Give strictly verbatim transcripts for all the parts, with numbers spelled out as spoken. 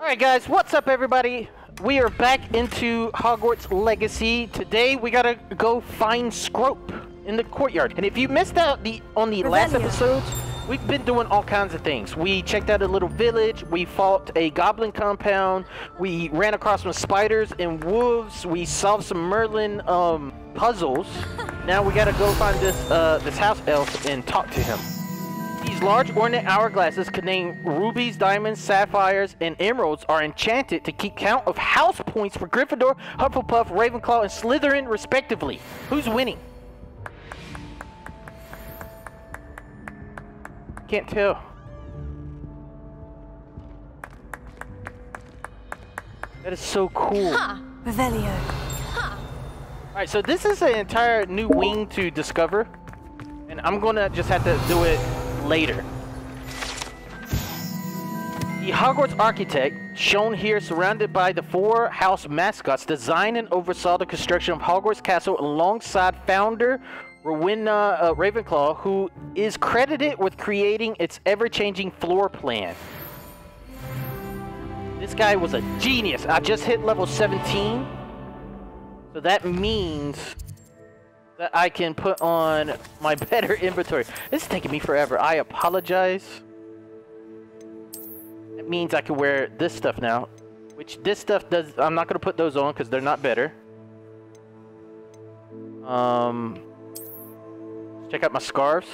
Alright guys, what's up everybody? We are back into Hogwarts Legacy. Today we gotta go find Scrope in the courtyard. And if you missed out the on the Revenia. last episodes, we've been doing all kinds of things. We checked out a little village, we fought a goblin compound, we ran across some spiders and wolves, we solved some Merlin um, puzzles. Now we gotta go find this, uh, this house elf and talk to him. These large ornate hourglasses containing rubies, diamonds, sapphires, and emeralds are enchanted to keep count of house points for Gryffindor, Hufflepuff, Ravenclaw, and Slytherin, respectively. Who's winning? Can't tell. That is so cool. Ha! Revelio. Ha! Alright, so this is an entire new wing to discover, and I'm gonna just have to do it later. The Hogwarts architect, shown here surrounded by the four house mascots, designed and oversaw the construction of Hogwarts Castle alongside founder Rowena uh, Ravenclaw, who is credited with creating its ever-changing floor plan. This guy was a genius. I just hit level seventeen, so that means that I can put on my better inventory. This is taking me forever. I apologize. That means I can wear this stuff now, which this stuff does. I'm not gonna put those on because they're not better. Um, check out my scarves.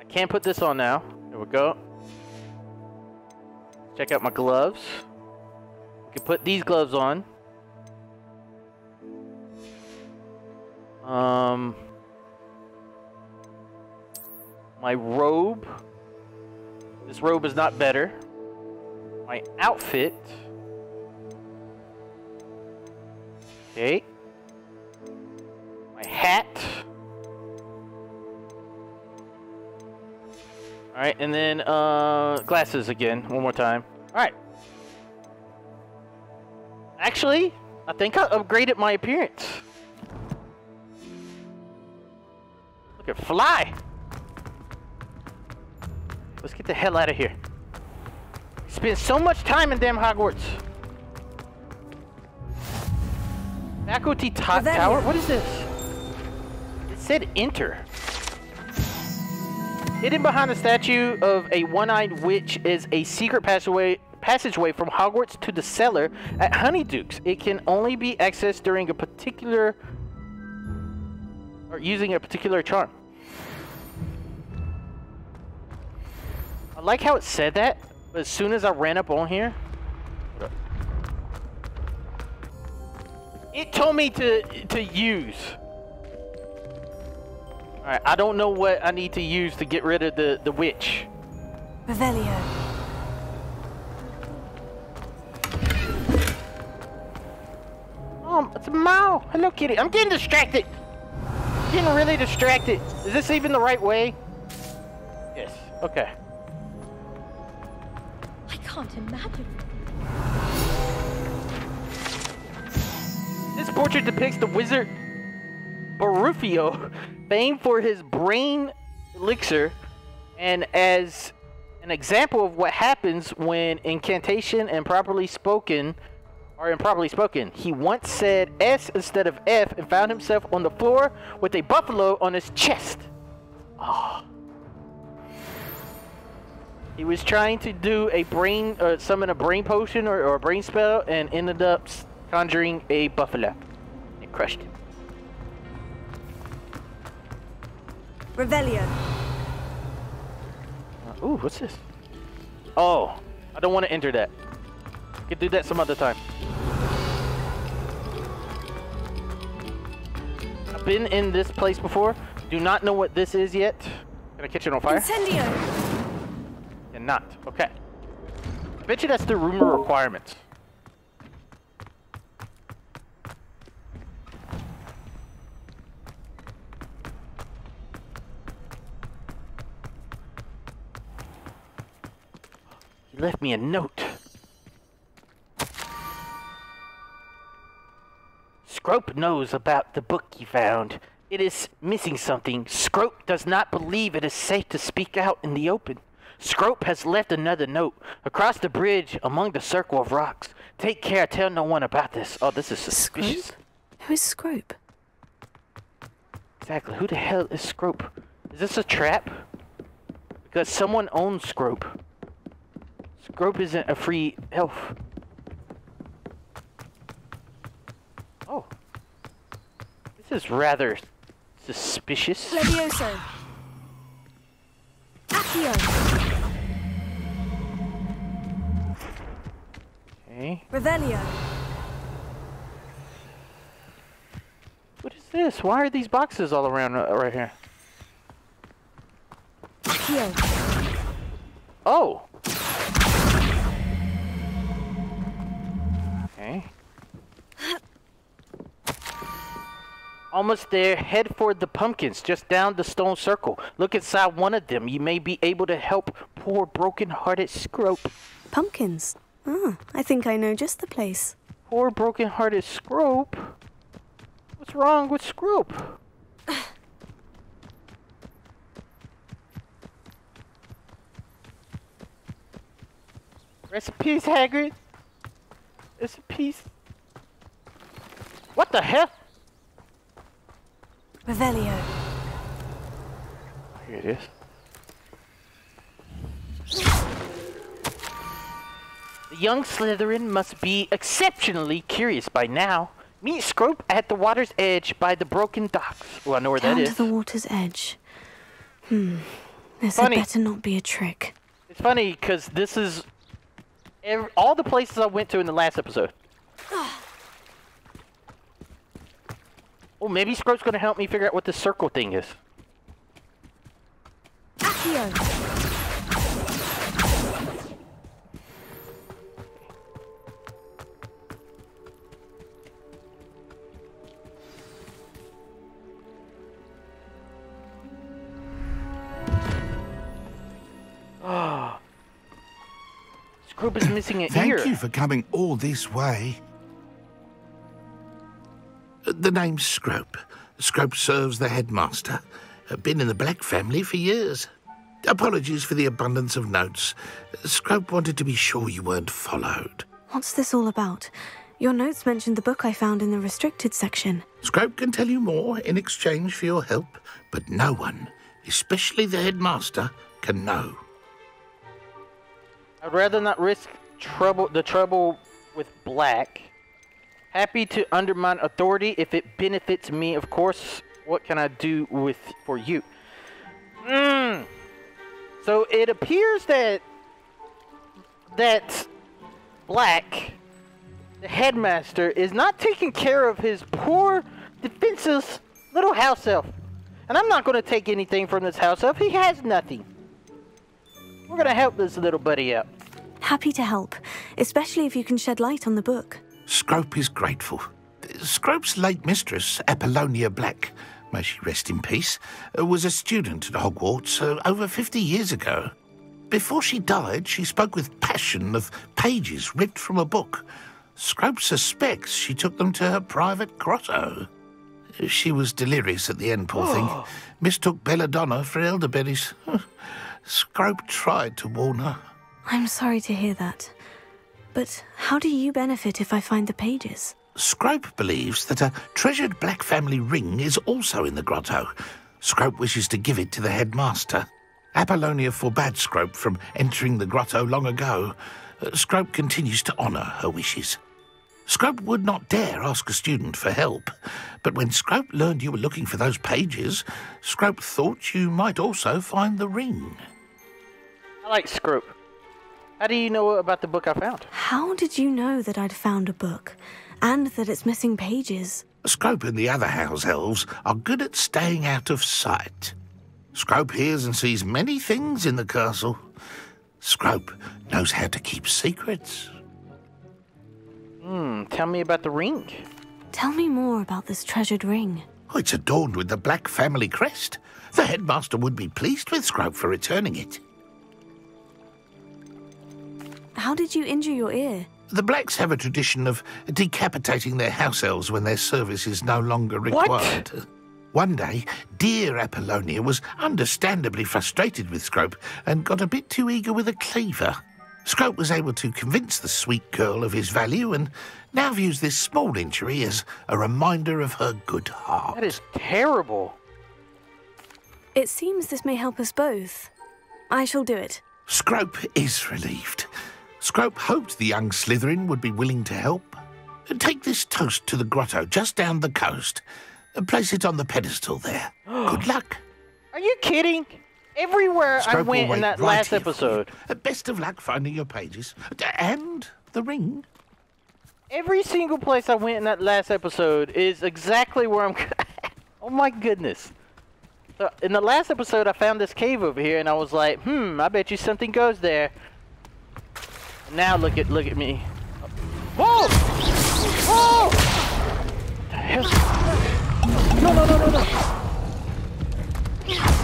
I can't put this on now. There we go. Check out my gloves. I can put these gloves on. Um, my robe. This robe is not better. My outfit. Okay. My hat. All right, and then uh, glasses again, one more time. All right. Actually, I think I upgraded my appearance. Fly! Let's get the hell out of here. Spend so much time in damn Hogwarts. Faculty top tower? What is this? It said enter. Hidden behind the statue of a one-eyed witch is a secret passageway passageway from Hogwarts to the cellar at Honeydukes. It can only be accessed during a particular or using a particular charm. I like how it said that, but as soon as I ran up on here, it told me to to use. All right, I don't know what I need to use to get rid of the the witch. Revelio. Oh, it's a Mao. Hello, kitty. I'm getting distracted. I'm getting really distracted. Is this even the right way? Yes. Okay. Can't imagine. This portrait depicts the wizard Baruffio, famed for his brain elixir, and as an example of what happens when incantation and properly spoken are improperly spoken. He once said S instead of F and found himself on the floor with a buffalo on his chest. Oh. He was trying to do a brain, uh, summon a brain potion or, or a brain spell, and ended up conjuring a buffalo. It crushed him. Revelio. Uh, ooh, what's this? Oh, I don't want to enter that. I could do that some other time. I've been in this place before. Do not know what this is yet. Can I catch it on fire? Incendio. Not. Okay. I bet you that's the rumor requirements. He left me a note. Scrope knows about the book you found. It is missing something. Scrope does not believe it is safe to speak out in the open. Scrope has left another note. Across the bridge, among the circle of rocks. Take care, tell no one about this. Oh, this is suspicious. Scrope? Who is Scrope? Exactly, who the hell is Scrope? Is this a trap? Because someone owns Scrope. Scrope isn't a free elf. Oh. This is rather suspicious. Levioso. Accio. Okay. Revelio. What is this? Why are these boxes all around uh, right here? Accio. Oh. Okay. Almost there. Head for the pumpkins, just down the stone circle. Look inside one of them. You may be able to help poor broken-hearted Scrope. Pumpkins? Ah, I think I know just the place. Poor broken-hearted Scrope? What's wrong with Scrope? Rest in peace, Hagrid. Rest in peace. What the hell? Revelio. Here it is. The young Slytherin must be exceptionally curious by now. Meet Scrope at the water's edge by the broken docks. Well, I know where Down that is. To the water's edge. Hmm. This had better not be a trick. It's funny because this is every, all the places I went to in the last episode. Oh, maybe Scrope's gonna help me figure out what this circle thing is. Accio. Oh. Scrope is missing an Thank ear. Thank you for coming all this way. The name's Scrope. Scrope serves the headmaster. Been in the Black family for years. Apologies for the abundance of notes. Scrope wanted to be sure you weren't followed. What's this all about? Your notes mentioned the book I found in the restricted section. Scrope can tell you more in exchange for your help, but no one, especially the headmaster, can know. I'd rather not risk trouble, the trouble with Black. Happy to undermine authority if it benefits me, of course. What can I do with for you? Mm. So it appears that that Black, the headmaster, is not taking care of his poor, defenseless little house elf. And I'm not going to take anything from this house elf. He has nothing. We're going to help this little buddy out. Happy to help, especially if you can shed light on the book. Scrope is grateful. Scrope's late mistress, Apollonia Black, may she rest in peace, was a student at Hogwarts uh, over fifty years ago. Before she died, she spoke with passion of pages ripped from a book. Scrope suspects she took them to her private grotto. She was delirious at the end, poor oh. thing. Mistook belladonna for elderberries. Scrope tried to warn her. I'm sorry to hear that. But how do you benefit if I find the pages? Scrope believes that a treasured Black family ring is also in the grotto. Scrope wishes to give it to the headmaster. Apollonia forbade Scrope from entering the grotto long ago. Scrope continues to honour her wishes. Scrope would not dare ask a student for help, but when Scrope learned you were looking for those pages, Scrope thought you might also find the ring. I like Scrope. How do you know about the book I found? How did you know that I'd found a book, and that it's missing pages? Scrope and the other house elves are good at staying out of sight. Scrope hears and sees many things in the castle. Scrope knows how to keep secrets. Hmm, tell me about the ring. Tell me more about this treasured ring. Oh, it's adorned with the Black family crest. The headmaster would be pleased with Scrope for returning it. How did you injure your ear? The Blacks have a tradition of decapitating their house elves when their service is no longer required. What? One day, dear Apollonia was understandably frustrated with Scrope and got a bit too eager with a cleaver. Scrope was able to convince the sweet girl of his value and now views this small injury as a reminder of her good heart. That is terrible. It seems this may help us both. I shall do it. Scrope is relieved. Scrope hoped the young Slytherin would be willing to help. Take this toast to the grotto just down the coast. Place it on the pedestal there. Good luck. Are you kidding? Everywhere Scrope I went in that right last episode. Best of luck finding your pages. And the ring. Every single place I went in that last episode is exactly where I'm... Oh my goodness. So in the last episode, I found this cave over here, and I was like, hmm, I bet you something goes there. Now look at look at me. Whoa! Whoa! The hell? No, no, no, no, no!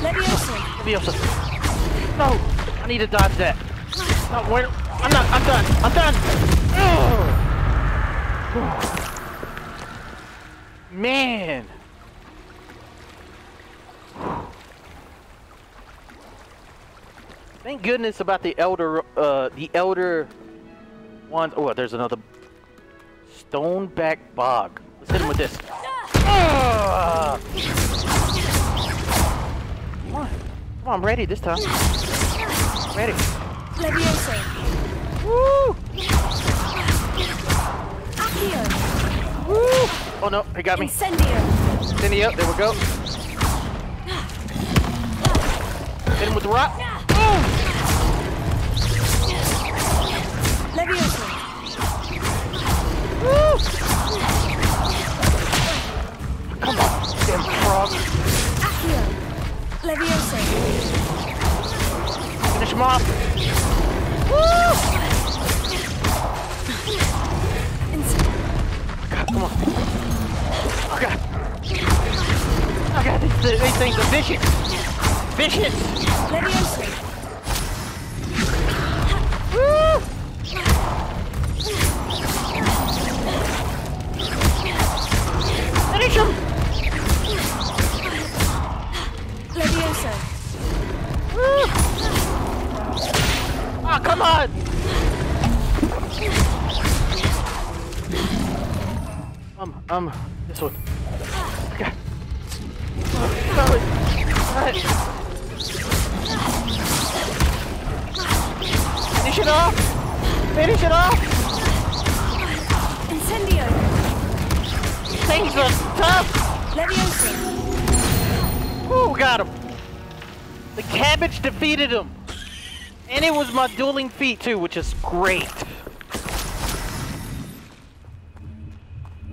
Leviosa! Leviosa! No! I need to dodge that. No, where? I'm not. I'm done. I'm done. Oh. Man. Thank goodness about the elder, uh, the elder ones. Oh, there's another Stoneback Bog. Let's hit him with this. Uh! Come on, come on, I'm ready this time. I'm ready. Woo! Woo! Oh no, he got me. Incendio. Incendio, there we go. Hit him with the rock. Leviosa. Woo! Come on, damn frog. Accio. Leviosa. Finish him off. Woo! God, come on. Oh god. Oh god, these, these things are vicious. Vicious. Leviosa. Woo! Finish him! Leviosa. Woo! Oh, come on! Um, um, this one. Okay. Finish it off! Finish it off! Incendio. Things are tough. Leviosa. Ooh, got him. The cabbage defeated him. And it was my dueling feat too, which is great.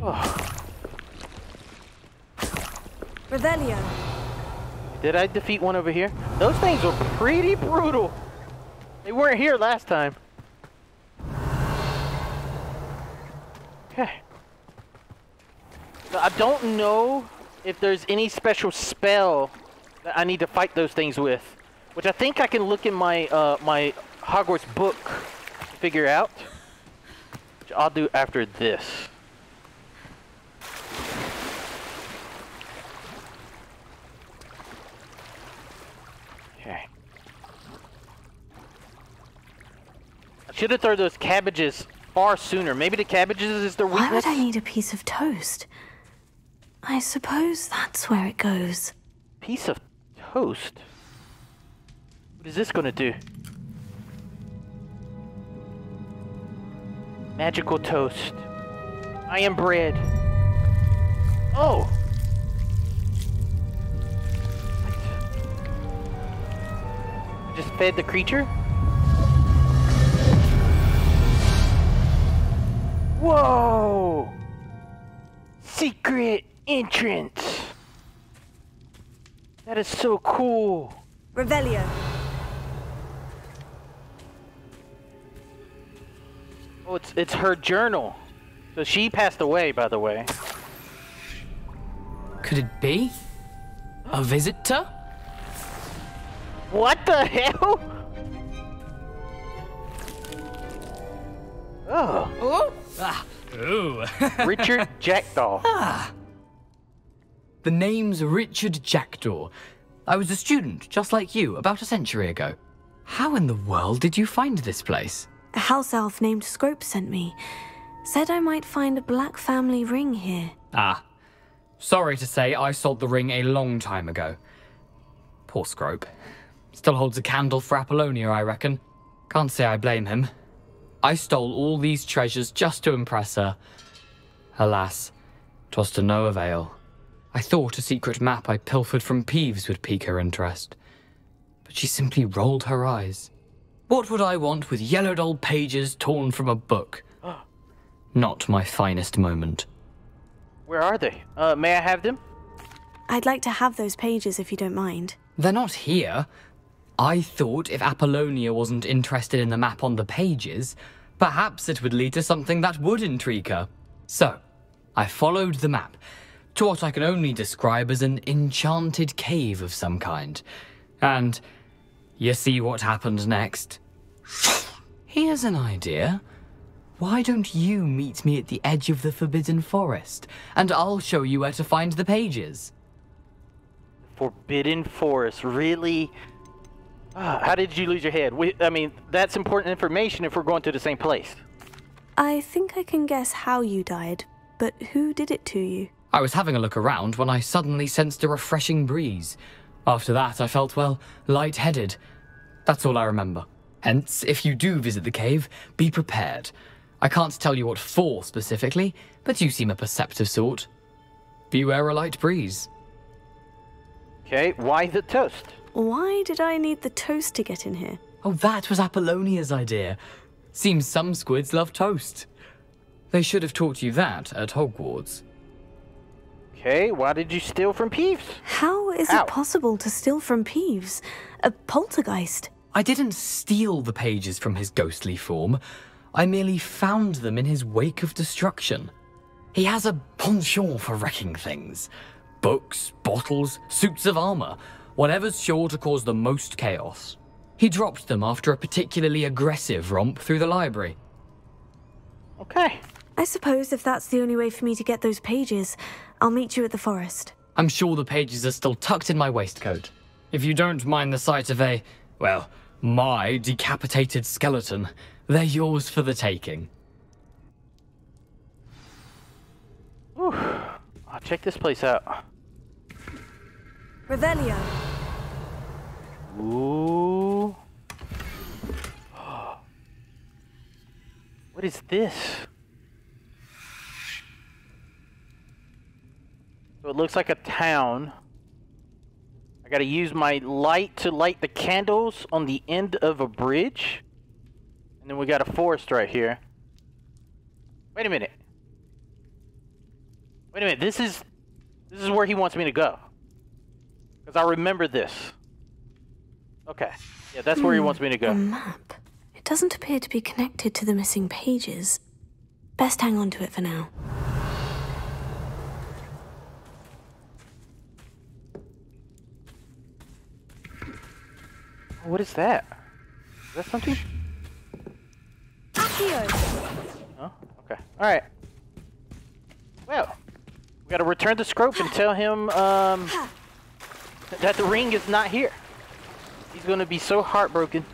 Oh. Revelio. Did I defeat one over here? Those things were pretty brutal. They weren't here last time. Okay. I don't know if there's any special spell that I need to fight those things with, which I think I can look in my uh, my Hogwarts book to figure out, which I'll do after this. Okay. I should have thrown those cabbages far sooner. Maybe the cabbages is the weakness. Why would I need a piece of toast? I suppose that's where it goes. Piece of toast? What is this gonna do? Magical toast. I am bread. Oh! What? Just fed the creature? Whoa! Secret entrance. That is so cool. Revelio. Oh, it's it's her journal. So she passed away, by the way. Could it be a visitor? What the hell? Oh. Oh. Ah. Ooh. Richard Jackdaw. Ah. The name's Richard Jackdaw. I was a student, just like you, about a century ago. How in the world did you find this place? A house elf named Scrope sent me. Said I might find a black family ring here. Ah. Sorry to say I sold the ring a long time ago. Poor Scrope. Still holds a candle for Apollonia, I reckon. Can't say I blame him. I stole all these treasures just to impress her. Alas, 'twas to no avail. I thought a secret map I pilfered from Peeves would pique her interest, but she simply rolled her eyes. What would I want with yellowed old pages torn from a book? Not my finest moment. Where are they? Uh, may I have them? I'd like to have those pages if you don't mind. They're not here. I thought if Apollonia wasn't interested in the map on the pages, perhaps it would lead to something that would intrigue her. So, I followed the map to what I can only describe as an enchanted cave of some kind. And you see what happened next. Here's an idea. Why don't you meet me at the edge of the Forbidden Forest, and I'll show you where to find the pages. Forbidden Forest, really? Uh, how did you lose your head? We, I mean, that's important information if we're going to the same place. I think I can guess how you died, but who did it to you? I was having a look around when I suddenly sensed a refreshing breeze. After that, I felt, well, light-headed. That's all I remember. Hence, if you do visit the cave, be prepared. I can't tell you what for specifically, but you seem a perceptive sort. Beware a light breeze. Okay, why the toast? Why did I need the toast to get in here? Oh, that was Apollonia's idea. Seems some squids love toast. They should have taught you that at Hogwarts. Okay, why did you steal from Peeves? How is Ow. it possible to steal from Peeves? A poltergeist? I didn't steal the pages from his ghostly form. I merely found them in his wake of destruction. He has a penchant for wrecking things. Books, bottles, suits of armor, whatever's sure to cause the most chaos. He dropped them after a particularly aggressive romp through the library. Okay. I suppose if that's the only way for me to get those pages, I'll meet you at the forest. I'm sure the pages are still tucked in my waistcoat. If you don't mind the sight of a, well, my decapitated skeleton, they're yours for the taking. Ooh. I'll check this place out. Revelio. Ooh. What is this? So it looks like a town. I gotta use my light to light the candles on the end of a bridge. And then we got a forest right here. Wait a minute. Wait a minute, this is this is where he wants me to go. Because I remember this. Okay. Yeah, that's where mm, he wants me to go. The map. It doesn't appear to be connected to the missing pages. Best hang on to it for now. What is that? Is that something? Oh, okay. Alright. Well, we gotta return to Scrope and tell him um, that the ring is not here. He's gonna be so heartbroken.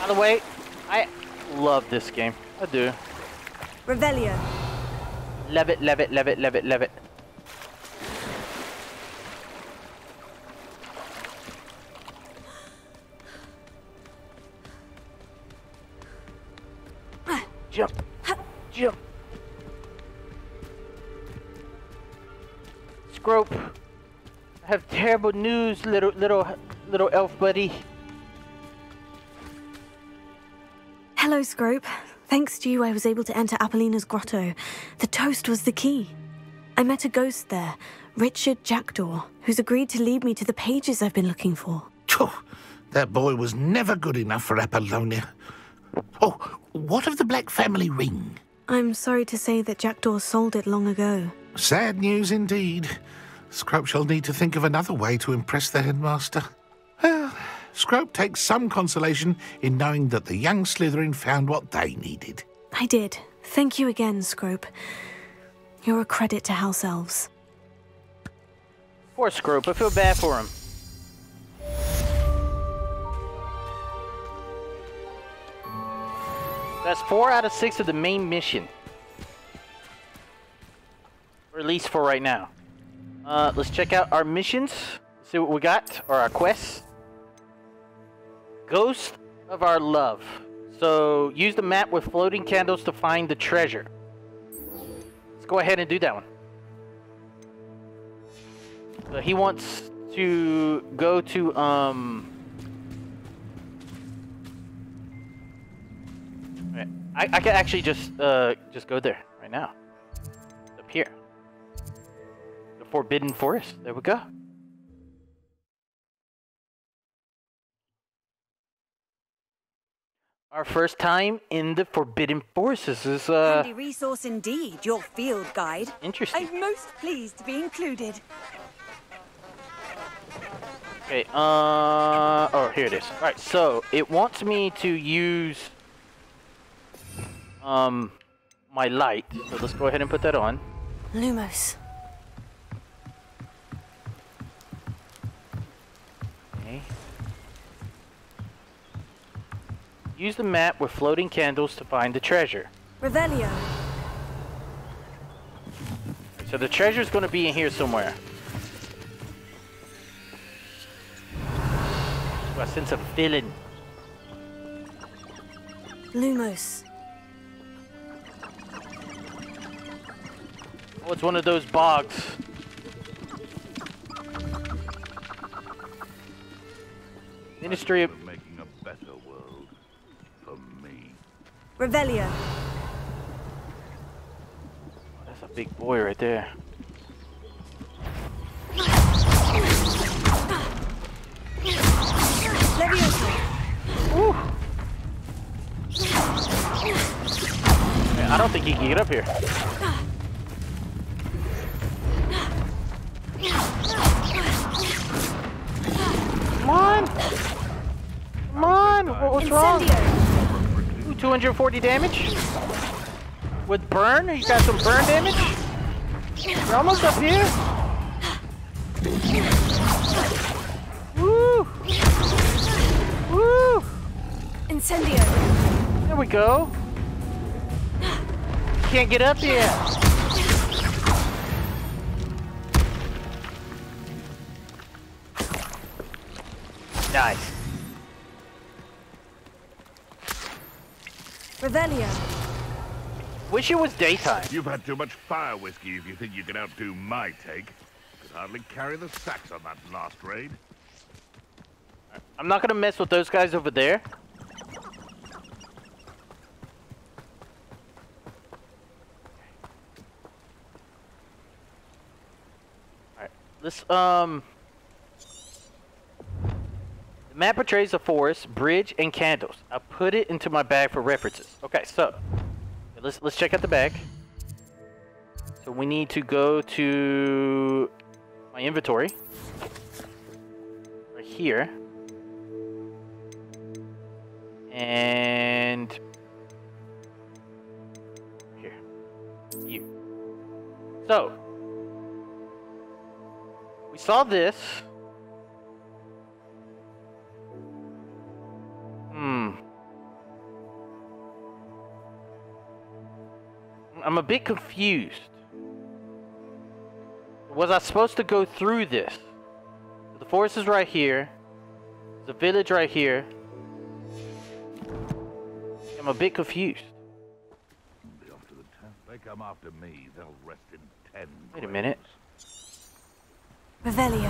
By the way, I love this game. I do. Revelio. Love it, love it, love it, love it, love it. Jump! Jump! Scrope! I have terrible news, little, little, little elf buddy. Hello, Scrope. Thanks to you, I was able to enter Apollina's grotto. The toast was the key. I met a ghost there, Richard Jackdaw, who's agreed to lead me to the pages I've been looking for. That boy was never good enough for Apollonia. Oh, what of the Black Family Ring? I'm sorry to say that Jackdaw sold it long ago. Sad news indeed. Scrope shall need to think of another way to impress the headmaster. Well, Scrope takes some consolation in knowing that the young Slytherin found what they needed. I did. Thank you again, Scrope. You're a credit to House Elves. Poor Scrope. I feel bad for him. That's four out of six of the main mission. Or at least for right now. Uh, let's check out our missions. See what we got, or our quests. Ghost of Our Love. So, use the map with floating candles to find the treasure. Let's go ahead and do that one. So he wants to go to, um... I, I can actually just, uh, just go there right now. Up here. The Forbidden Forest. There we go. Our first time in the Forbidden Forest. This is uh handy resource indeed, your field guide. Interesting. I'm most pleased to be included. Okay, uh oh, here it is. Alright, so it wants me to use um my light. So let's go ahead and put that on. Lumos. Okay. Use the map with floating candles to find the treasure. Revelio. So the treasure's going to be in here somewhere. Ooh, I sense a villain. Lumos. Oh, it's one of those bogs. Ministry of... Revelio. Oh, that's a big boy right there. Ooh. Man, I don't think he can get up here. Come on! Come on! What, what's wrong? two hundred forty damage? With burn? You got some burn damage? You're almost up here? Woo! Woo! Incendio. There we go. Can't get up here. Nice. Revelio. Wish it was daytime. You've had too much fire whiskey if you think you can outdo my take. Could hardly carry the sacks on that last raid. I'm not gonna mess with those guys over there. Alright, let's um map portrays a forest, bridge, and candles. I put it into my bag for references. Okay, so let's let's check out the bag. So we need to go to my inventory right here, and here. You. So we saw this. Hmm. I'm a bit confused. Was I supposed to go through this? The forest is right here. The village right here. I'm a bit confused. They come after me. They'll rest in ten. Wait a minute. Revelio.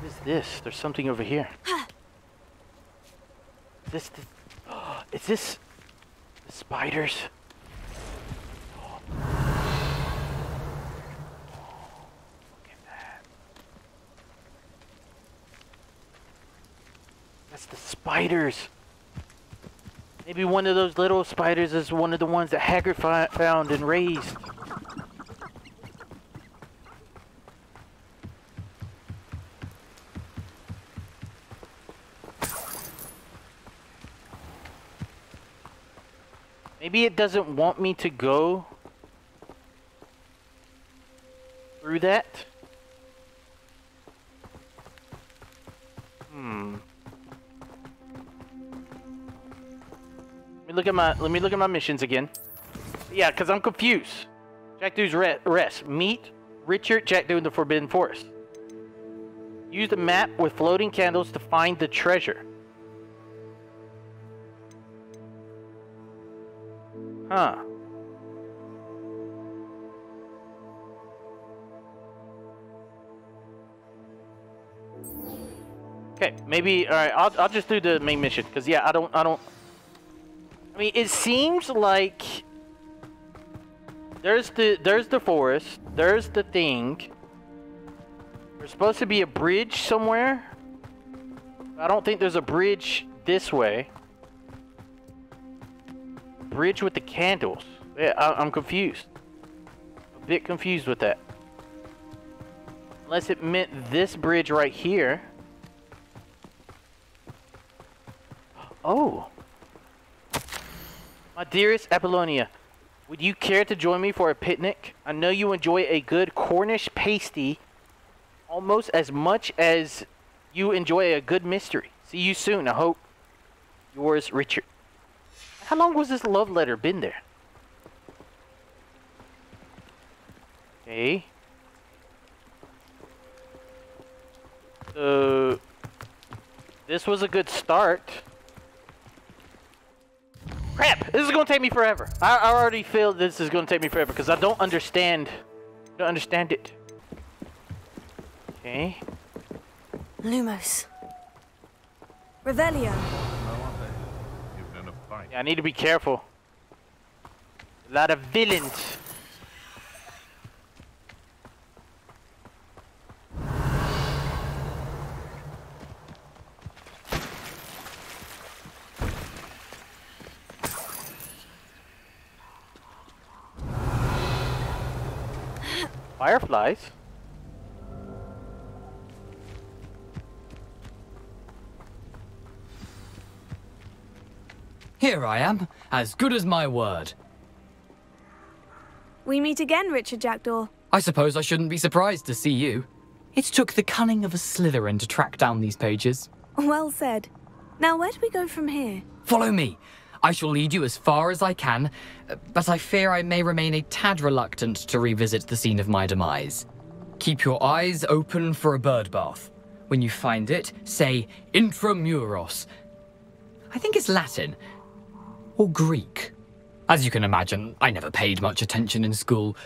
What is this? There's something over here. This, this oh, is this the spiders? Oh. Oh, look at that. That's the spiders. Maybe one of those little spiders is one of the ones that Hagrid fi found and raised. Maybe it doesn't want me to go through that? Hmm. Let me look at my, let me look at my missions again. Yeah, because I'm confused. Jackdaw's Rest. Meet Richard Jackdaw in the Forbidden Forest. Use the map with floating candles to find the treasure. Huh. Okay, maybe, all right, I'll, I'll just do the main mission, because, yeah, I don't, I don't, I mean, it seems like there's the, there's the forest, there's the thing, there's supposed to be a bridge somewhere, I don't think there's a bridge this way, bridge with the candles, yeah, I, I'm confused, a bit confused with that, unless it meant this bridge right here. Oh. My dearest Apollonia, would you care to join me for a picnic? I know you enjoy a good Cornish pasty almost as much as you enjoy a good mystery. See you soon, I hope. Yours, Richard. How long was this love letter been there? Okay. So, this was a good start. Crap! This is gonna take me forever. I, I already feel this is gonna take me forever because I don't understand. Don't understand it. Okay. Lumos. Revelio. Yeah, I need to be careful. A lot of villains. Fireflies? Here I am, as good as my word. We meet again, Richard Jackdaw. I suppose I shouldn't be surprised to see you. It took the cunning of a Slytherin to track down these pages. Well said. Now where do we go from here? Follow me. I shall lead you as far as I can, but I fear I may remain a tad reluctant to revisit the scene of my demise. Keep your eyes open for a bird bath. When you find it, say intramuros. I think it's Latin, or Greek. As you can imagine, I never paid much attention in school.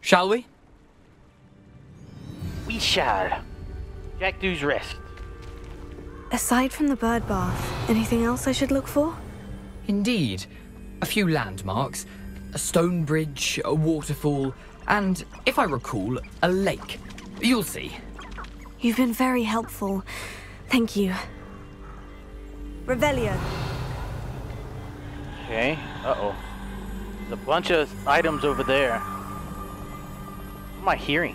Shall we? We shall. Jackdaw's Rest. Aside from the bird bath, anything else I should look for? Indeed, a few landmarks, a stone bridge, a waterfall, and, if I recall, a lake. You'll see. You've been very helpful. Thank you. Revelio. Okay, uh-oh. There's a bunch of items over there. What am I hearing?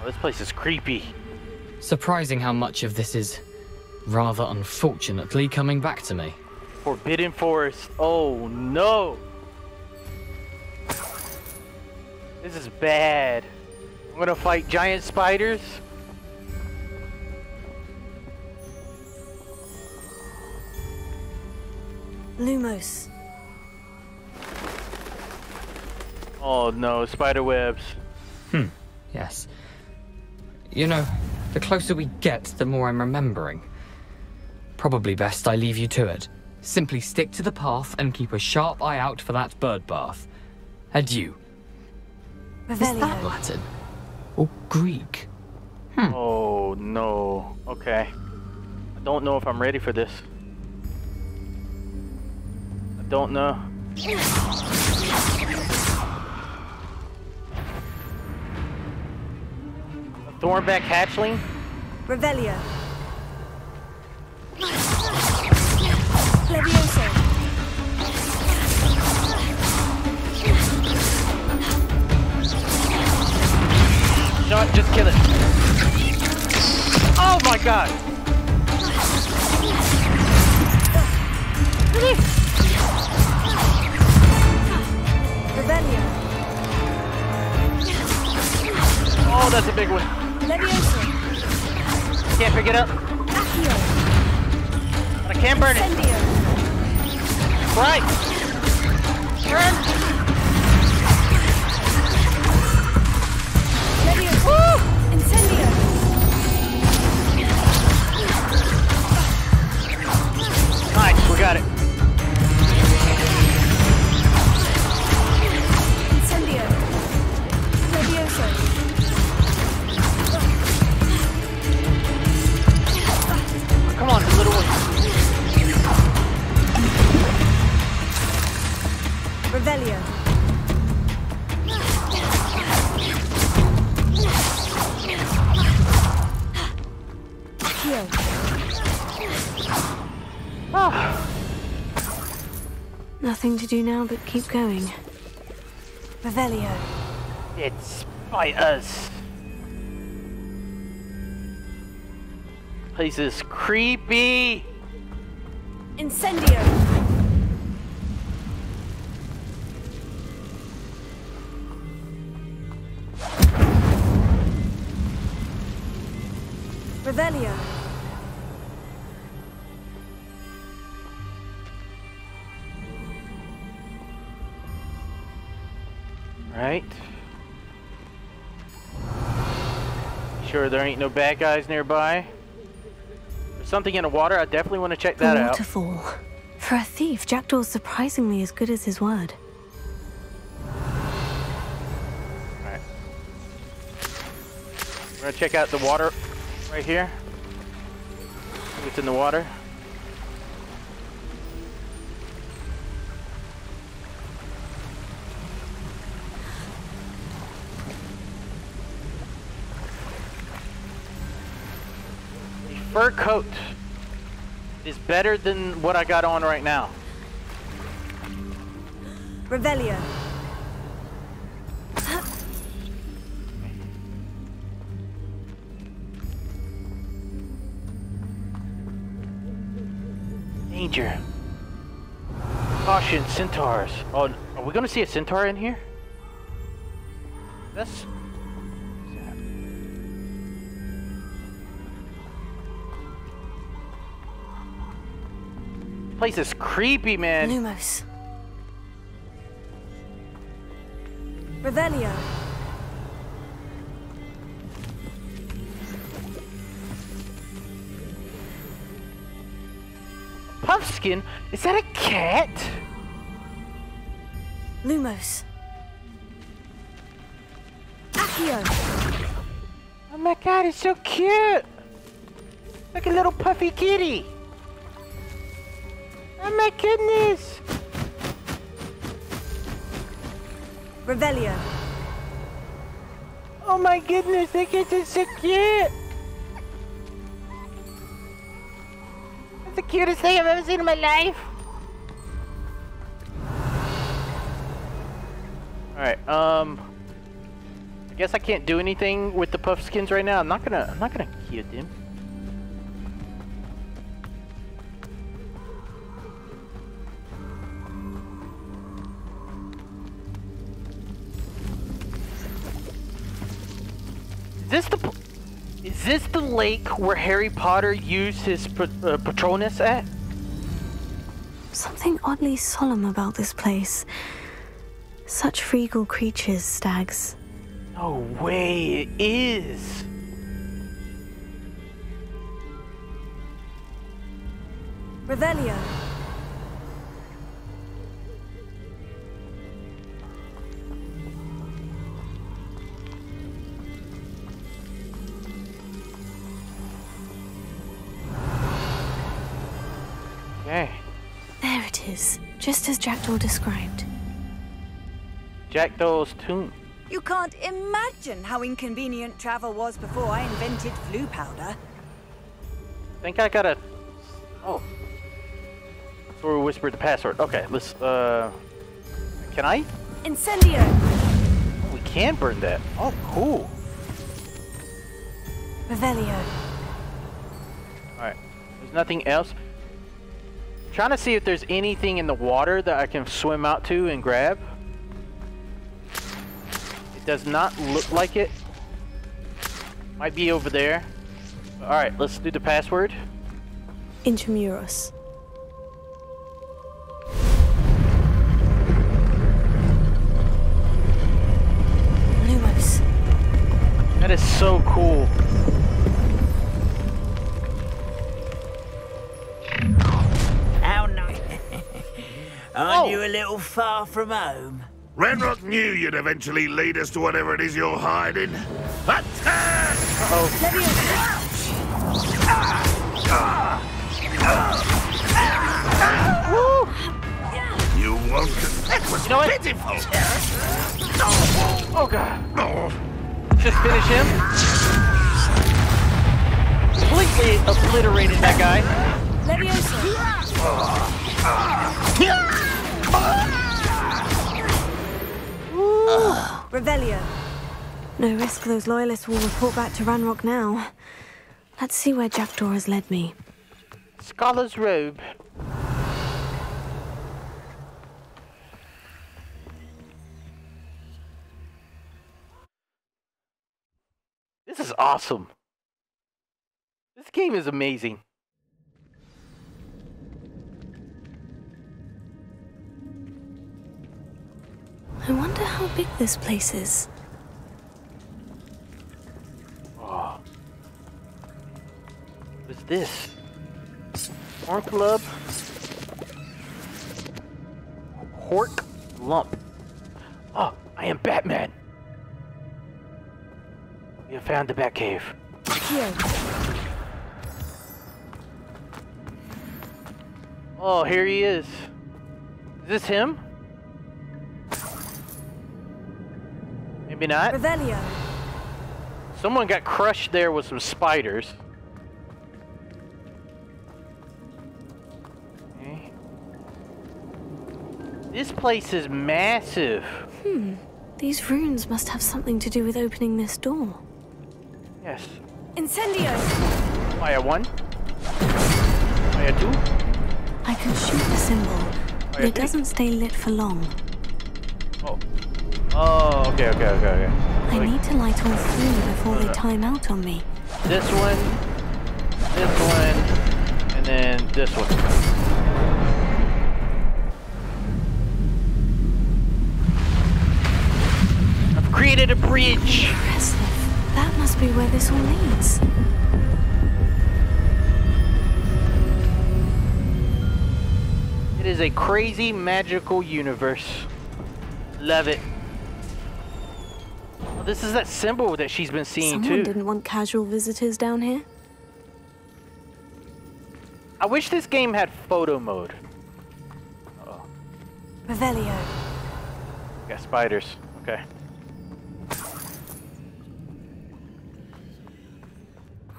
Oh, this place is creepy. Surprising how much of this is, rather unfortunately, coming back to me. Forbidden Forest. Oh no! This is bad. I'm gonna fight giant spiders. Lumos. Oh no, spider webs. Hmm, yes. You know, the closer we get, the more I'm remembering. Probably best I leave you to it. Simply stick to the path and keep a sharp eye out for that bird bath. Adieu. Is that Latin? Or Greek? Hmm. Oh no. Okay. I don't know if I'm ready for this. I don't know. Thornback hatchling? Revelio. Levioso. No, just kill it. Oh my god! that's a big one. Leviosa. Can't pick it up. Accio. But I can burn Incendio. It. Right. Turn. Leviosa. Woo! Incendio. Nice, we got it. Incendio. Leviosa. Oh, come on, little one. Revelio. Accio. Oh. Nothing to do now but keep going. Revelio. It's by us. Place is creepy. Incendio. Revelio. Right. Sure there ain't no bad guys nearby. There's something in the water, I definitely want to check that out. Waterfall. For a thief, Jackdaw's surprisingly as good as his word. Alright. We're gonna check out the water right here. See what's in the water. Fur coat is better than what I got on right now. Revelio. Danger. Caution, centaurs. Oh, are we gonna see a centaur in here? That's. This place is creepy, man. Lumos. Revelio. Puffskin? Is that a cat? Lumos. Accio. Oh my god, it's so cute. Like a little puffy kitty. Oh my goodness! Revelio. Oh my goodness, that kid is so cute! That's the cutest thing I've ever seen in my life! Alright, um... I guess I can't do anything with the puff skins right now. I'm not gonna, I'm not gonna kill them. Is this, the, is this the lake where Harry Potter used his uh, Patronus at? Something oddly solemn about this place. Such regal creatures, stags. No way, it is! Revelio. There it is, just as Jackdaw described. Jackdaw's tomb. You can't imagine how inconvenient travel was before I invented flu powder. I think I gotta. Oh. So we whispered the password. Okay, let's. Uh. Can I? Incendio. Oh, we can burn that. Oh, cool. Revelio. All right. There's nothing else. Trying to see if there's anything in the water that I can swim out to and grab. It does not look like it. Might be over there. Alright, let's do the password. Intramuros. Lumos. That is so cool. How nice. Aren't oh. you a little far from home? Ranrock knew you'd eventually lead us to whatever it is you're hiding. Attack! Uh-oh. Let me ah! Ah! Ah! Woo! You won't. That was you know pitiful. Oh, God. Oh. Just finish him. Completely obliterated that guy. Let me ah! Uh, Revelio. No risk those loyalists will report back to Ranrock now. Let's see where Jackdaw has led me. Scholar's robe. This is awesome. This game is amazing. I wonder how big this place is. Oh. What's this? Hork Lump. Hork Lump. Oh, I am Batman. We have found the Batcave. Here. Oh, here he is. Is this him? Maybe not. Revelio. Someone got crushed there with some spiders. Okay. This place is massive. Hmm. These runes must have something to do with opening this door. Yes. Incendio. Fire one. Fire two. I can shoot the symbol, but it doesn't stay lit for long. Oh. Oh, okay, okay, okay, okay. I okay. need to light all three before they time out on me. This one, this one, and then this one. I've created a bridge! Impressive. That must be where this all leads. It is a crazy, magical universe. Love it. This is that symbol that she's been seeing too. Someone didn't want casual visitors down here. I wish this game had photo mode. Uh-oh. Revelio. Got spiders. Okay.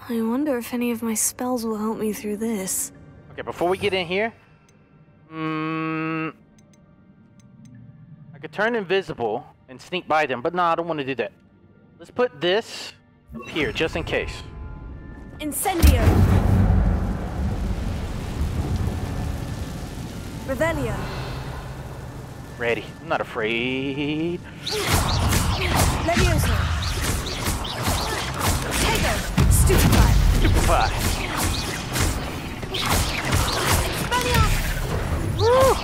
I wonder if any of my spells will help me through this. Okay, before we get in here, mm, I could turn invisible and sneak by them, but no, nah, I don't want to do that. Let's put this up here, just in case. Incendio. Revelio. Ready. I'm not afraid. Leviosa. Tego. Stupefy. Stupefy. Expelliarmus. Woo!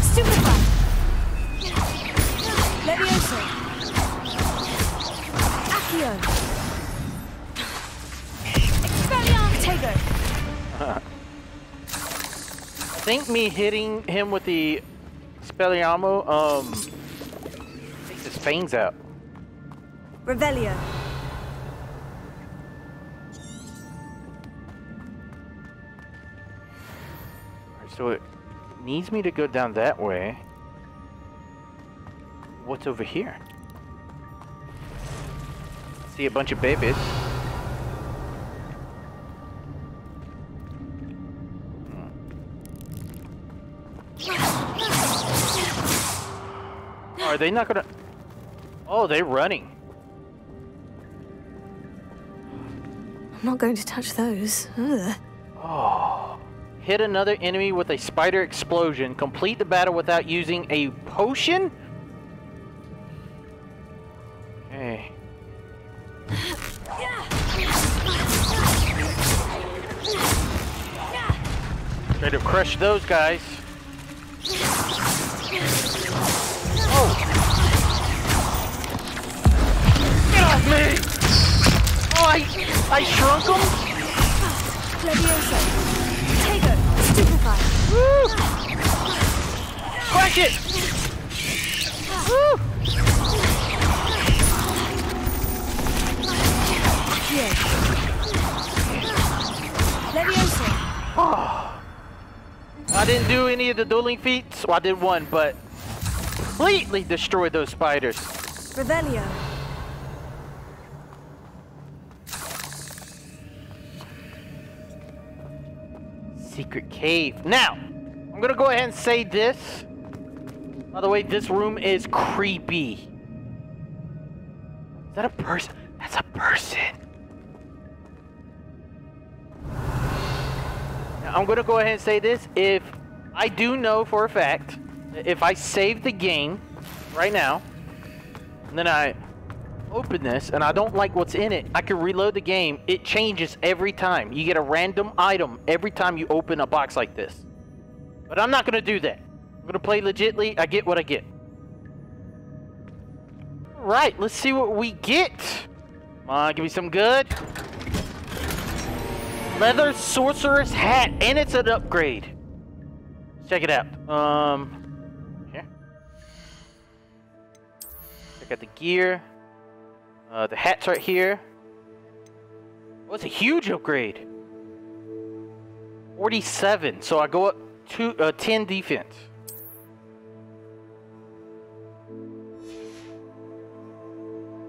Stupefy! Leviosa! Accio! Expelliarmus! Tego! I think me hitting him with the Expelliarmus, um... takes his fangs out. Revelio. Alright, so it... needs me to go down that way. What's over here? See a bunch of babies. Hmm. Are they not gonna... Oh, they're running. I'm not going to touch those. Ugh. Oh. Hit another enemy with a spider explosion. Complete the battle without using a potion? They'd have crushed those guys. Oh! Get off me! Oh, I, I shrunk him? Leviosa. Tago. Stupefy. Woo! Crack it! Woo! Yeah. Leviosa. Oh. I didn't do any of the dueling feats. Well, I did one, but completely destroyed those spiders. Rebellion. Secret cave. Now, I'm gonna go ahead and say this. By the way, this room is creepy. Is that a person? That's a person. Now, I'm gonna go ahead and say this. If I do know for a fact, if I save the game right now, and then I open this and I don't like what's in it, I can reload the game. It changes every time. You get a random item every time you open a box like this. But I'm not gonna do that. I'm gonna play legitly. I get what I get. All right, let's see what we get. Come on, give me some good. Leather sorcerer's hat, and it's an upgrade. Check it out. Um. Got the gear. Uh, the hat's right here. Oh, it's a huge upgrade. forty-seven. So I go up to uh, ten defense.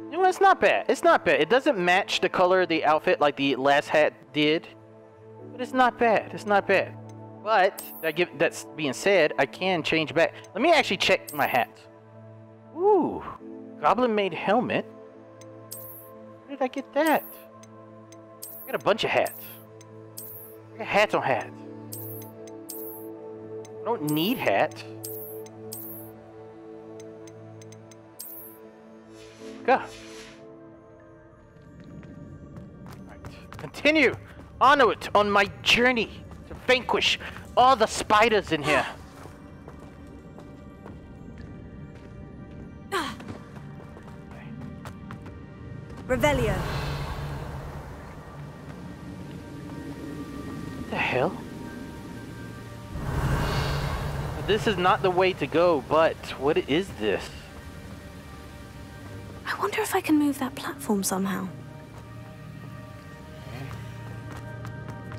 You know, it's not bad. It's not bad. It doesn't match the color of the outfit like the last hat did, but it's not bad. It's not bad. But that give, that's being said, I can change back. Let me actually check my hat. Ooh. Goblin made helmet. Where did I get that? I got a bunch of hats. I got hats on hats. I don't need hats. Go. Right. Continue onward on my journey to vanquish all the spiders in here. Revelio. What the hell? This is not the way to go, but what is this? I wonder if I can move that platform somehow.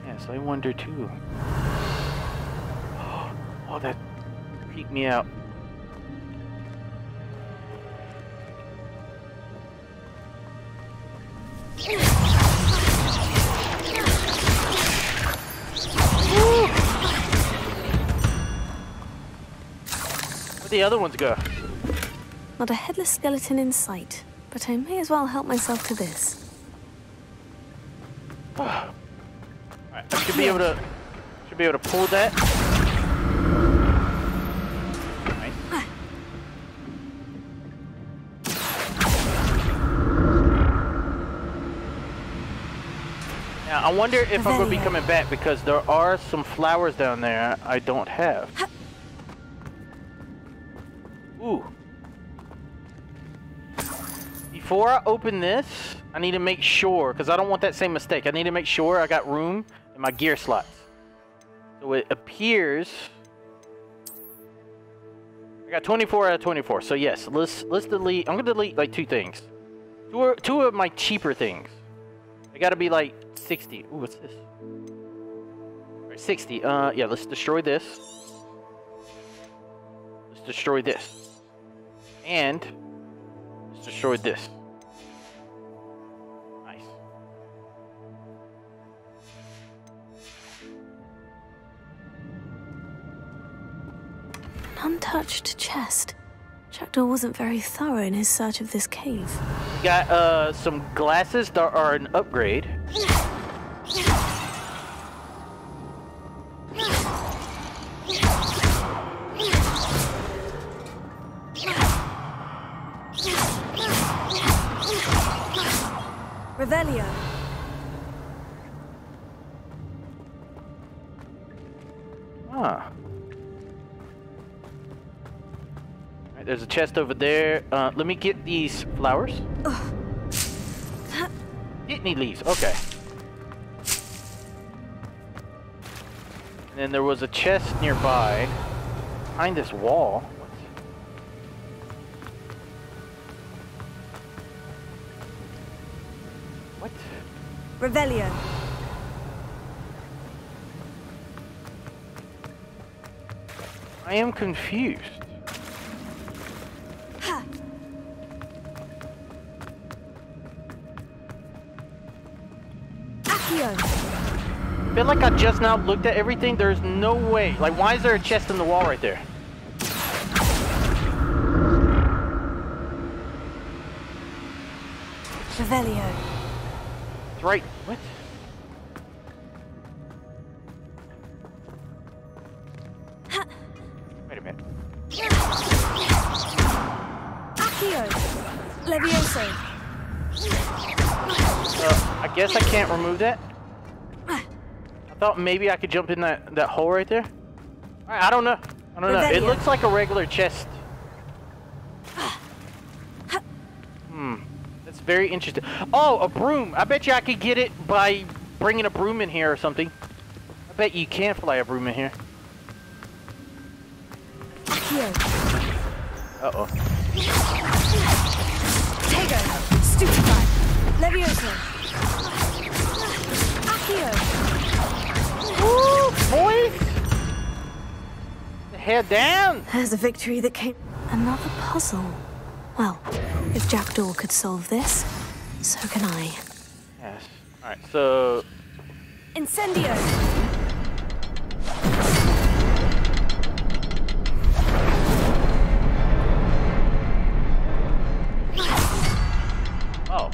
Yes, I wonder too. Oh, oh that freaked me out. Where'd the other ones go? Not a headless skeleton in sight, but I may as well help myself to this. Alright, I should be able to should be able to pull that. I wonder if I'm going to be coming back because there are some flowers down there I don't have. Ooh. Before I open this, I need to make sure, because I don't want that same mistake. I need to make sure I got room in my gear slots. So it appears I got twenty-four out of twenty-four. So yes, let's let's delete. I'm going to delete like two things. Two, or, two of my cheaper things. They got to be like sixty. Ooh, what's this? Right, sixty. Uh, yeah, let's destroy this. Let's destroy this. And let's destroy this. Nice. An untouched chest. Jackdaw wasn't very thorough in his search of this cave. Got uh, some glasses that are an upgrade. Revelio. Ah. Alright, there's a chest over there. Uh, let me get these flowers. Kidney leaves, okay. And then there was a chest nearby. Behind this wall. What? What? Revelio. I am confused. Ha. I feel like I just now looked at everything. There's no way. Like, why is there a chest in the wall right there? Revelio. It's right. What? I guess I can't remove that. I thought maybe I could jump in that, that hole right there. Alright, I don't know. I don't know. It looks like a regular chest. Hmm. That's very interesting. Oh, a broom. I bet you I could get it by bringing a broom in here or something. I bet you can fly a broom in here. Uh-oh. Tego, stupefy. Leviosa. Woo, boys! Head down! There's a victory that came... Another puzzle. Well, if Jackdaw could solve this, so can I. Yes. Alright, so... Incendio! Oh.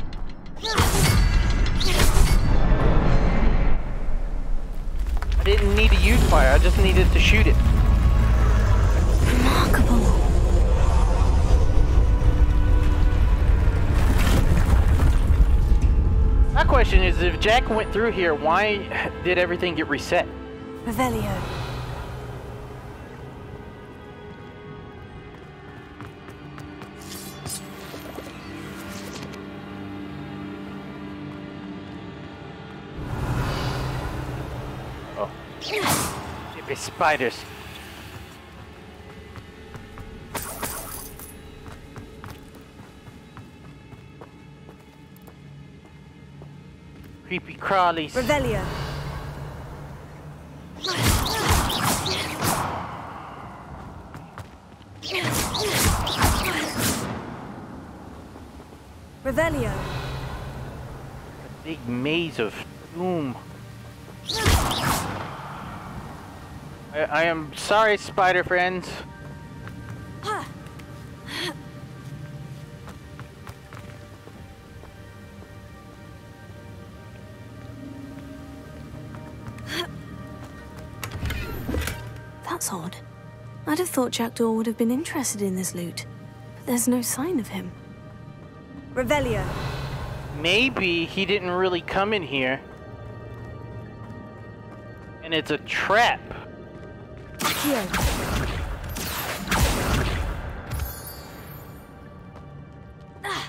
Didn't need to use fire, I just needed to shoot it. Remarkable. My question is, if Jack went through here, why did everything get reset? Revelio. Spiders. Creepy crawlies. Revelio. Revelio. A big maze of doom. I am sorry, spider friends. That's odd. I'd have thought Jackdaw would have been interested in this loot, but there's no sign of him. Revelio. Maybe he didn't really come in here. And it's a trap. Ah,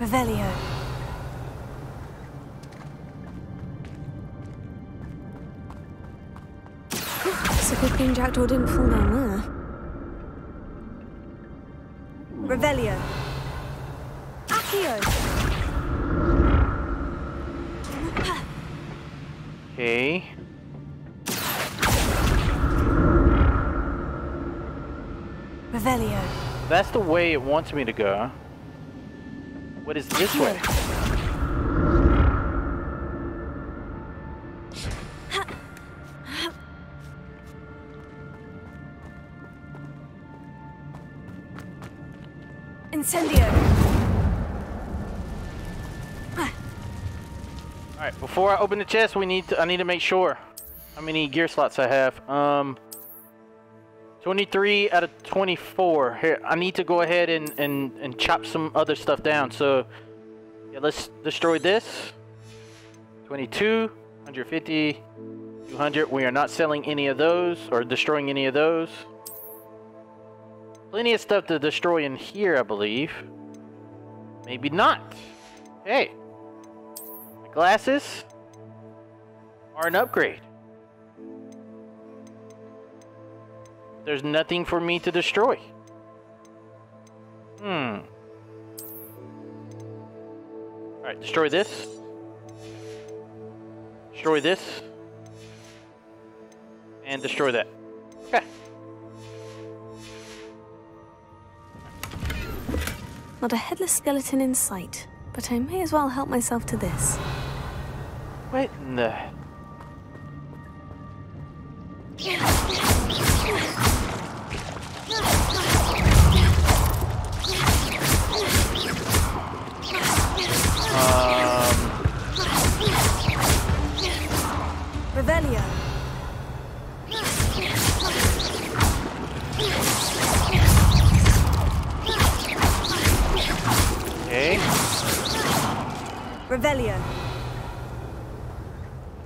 Revelio. It's a good thing Jackdaw didn't fall down there. Revelio. Accio. Okay. Revelio. That's the way it wants me to go. What is this way? Incendio. All right. Before I open the chest, we need. To, I need to make sure how many gear slots I have. Um. twenty-three out of twenty-four. Here, I need to go ahead and, and, and chop some other stuff down. So, yeah, let's destroy this. twenty-two, one fifty, two hundred. We are not selling any of those or destroying any of those. Plenty of stuff to destroy in here, I believe. Maybe not. Hey, okay. My glasses are an upgrade. There's nothing for me to destroy. Hmm. Alright, destroy this. Destroy this. And destroy that. Okay. Not a headless skeleton in sight, but I may as well help myself to this. What in the...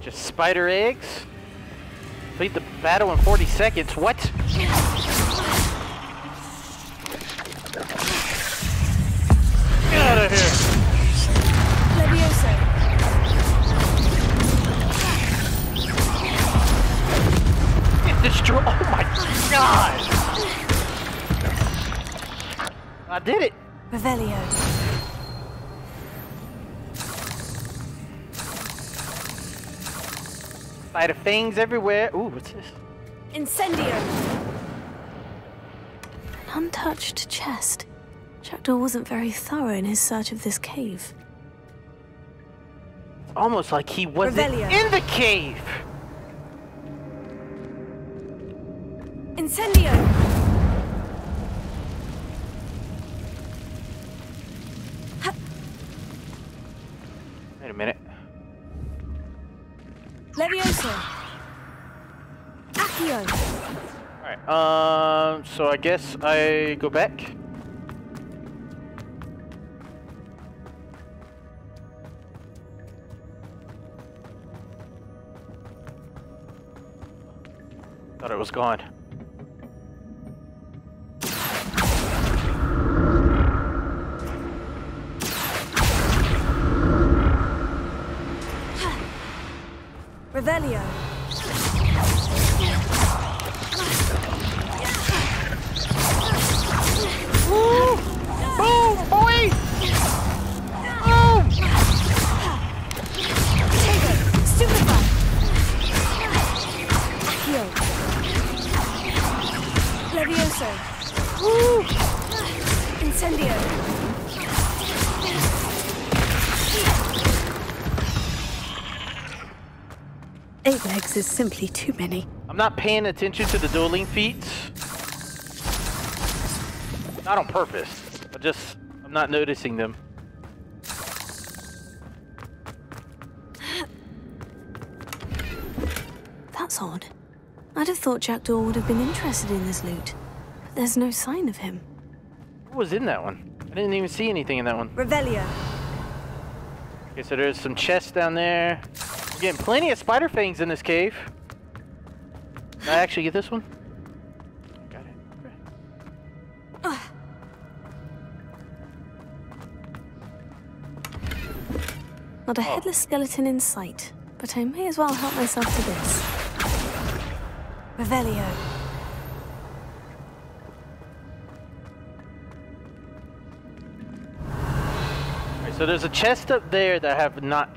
Just spider eggs? Complete the battle in forty seconds. What? Get out of here! Leviosa. Get destroyed. Oh my god! I did it! Revelio. Spider things everywhere. Ooh, what's this? Incendio. An untouched chest. Jackdaw wasn't very thorough in his search of this cave. It's almost like he wasn't Revelio. In the cave. Incendio. Ha. Wait a minute. Leviosa. Accio. Alright, um, so I guess I go back. Thought it was gone. Revelio. Woo! Boom, boy! Boom! Potato, super fun! Accio. Levioso. Woo! Incendio. Eight legs is simply too many. I'm not paying attention to the dueling feats. Not on purpose. I just, I'm not noticing them. That's odd. I'd have thought Jackdaw would have been interested in this loot. But there's no sign of him. What was in that one? I didn't even see anything in that one. Revelio. Okay, so there's some chests down there. Getting plenty of spider fangs in this cave. Did I actually get this one? Got it. Okay. Uh. Not a oh. headless skeleton in sight, but I may as well help myself to this. Revelio. Alright, so there's a chest up there that I have not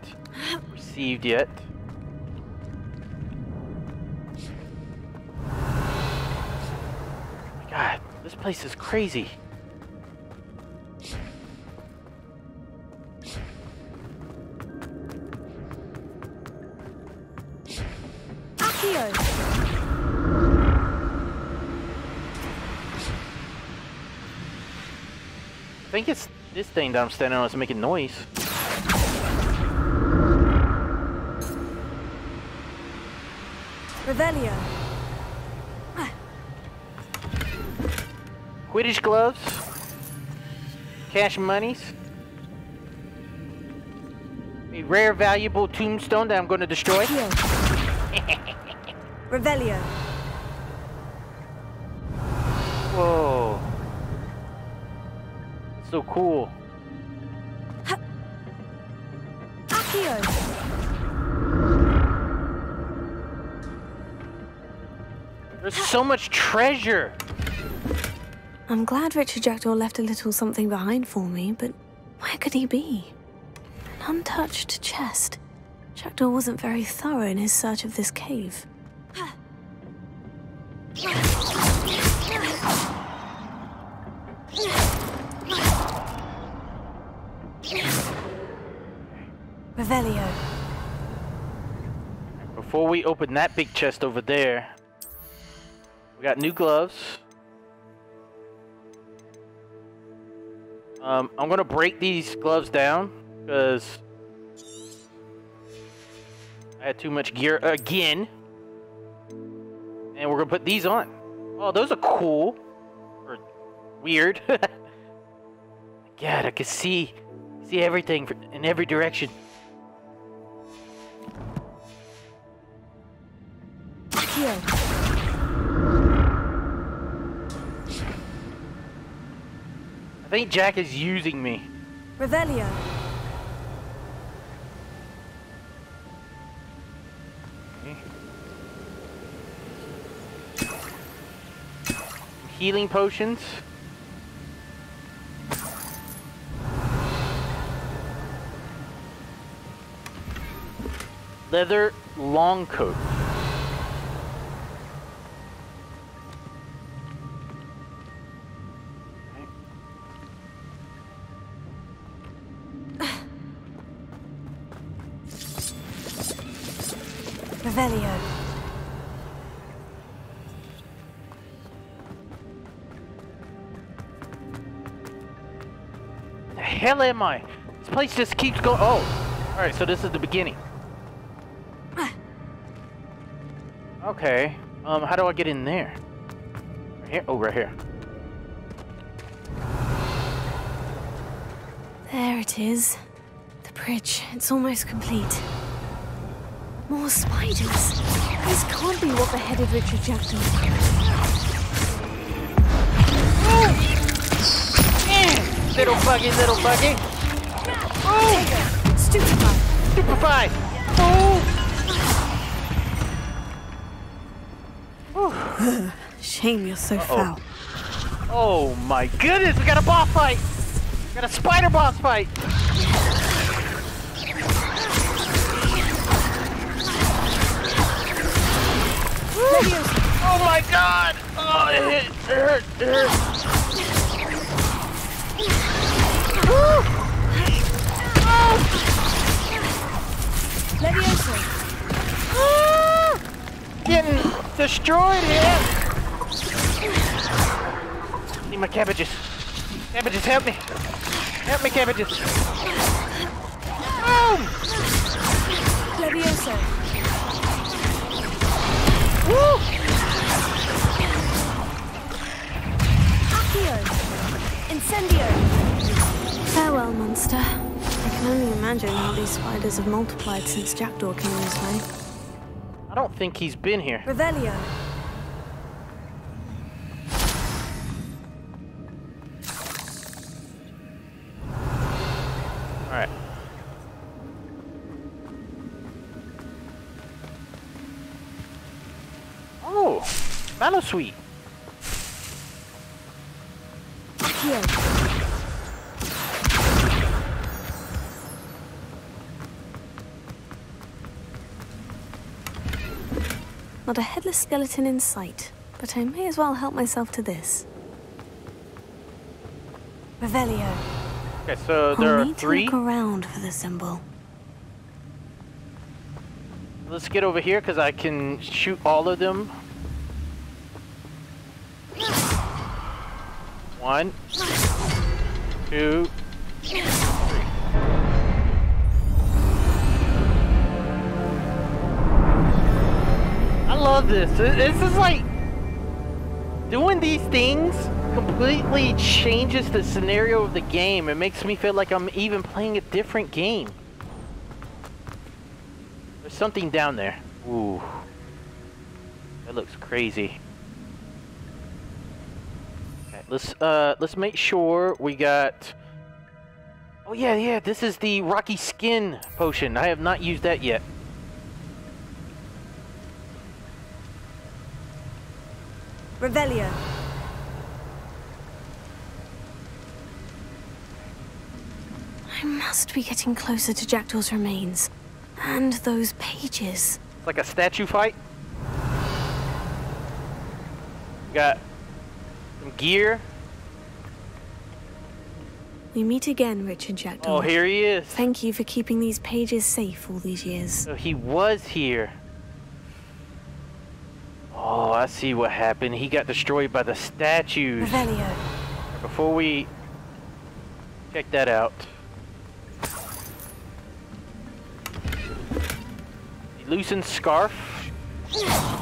received yet. Oh my god, this place is crazy. I think it's this thing that I'm standing on is making noise. Revelio. Ah. Quidditch gloves. Cash monies. A rare valuable tombstone that I'm going to destroy. Revelio. Whoa. That's so cool. There's so much treasure. I'm glad Richard Jackdaw left a little something behind for me, but where could he be? An untouched chest. Jackdaw wasn't very thorough in his search of this cave. Revelio. Before we open that big chest over there, we got new gloves. Um, I'm gonna break these gloves down because I had too much gear again. And we're gonna put these on. Oh, those are cool. Or weird. God, I can see see everything in every direction. Accio. I think Jack is using me. Revelio. Okay. Healing potions. Leather long coat. The hell am I? This place just keeps going. Oh, all right. So this is the beginning. Okay. Um, how do I get in there? Right here. Oh, right here. There it is. The bridge. It's almost complete. More spiders? This can't be what beheaded Richard Jackdaw. Oh! Man! Little buggy, little buggy! Oh! Stupefied! Stupefied! Oh! Shame you're so Uh-oh. foul. Oh my goodness, we got a boss fight! We got a spider boss fight! Oh my god! Oh, it hurt, it hurt, it hurt. Leviosa. Oh. Getting destroyed here. I need my cabbages. Cabbages, help me. Help me, cabbages. Oh. Leviosa. Woo! Accio! Incendio! Farewell, monster. I can only imagine how these spiders have multiplied since Jackdaw came this way. I don't think he's been here. Revelio! Alright. Mallow sweet. Here. Not a headless skeleton in sight, but I may as well help myself to this. Revelio. Okay, so there I'll are need three. To look around for the symbol. Let's get over here because I can shoot all of them. One, two, three. I love this. This is like doing these things completely changes the scenario of the game. It makes me feel like I'm even playing a different game. There's something down there. Ooh. That looks crazy. Okay, let's uh let's make sure we got. Oh yeah, yeah. This is the rocky skin potion. I have not used that yet. Revelio. I must be getting closer to Jackdaw's remains. And those pages. It's like a statue fight. We got some gear. We meet again, Richard Jackdaw. Oh, here he is. Thank you for keeping these pages safe all these years. So he was here. Oh, I see what happened. He got destroyed by the statues. Revelio. Before we check that out. Loosened scarf. Okay.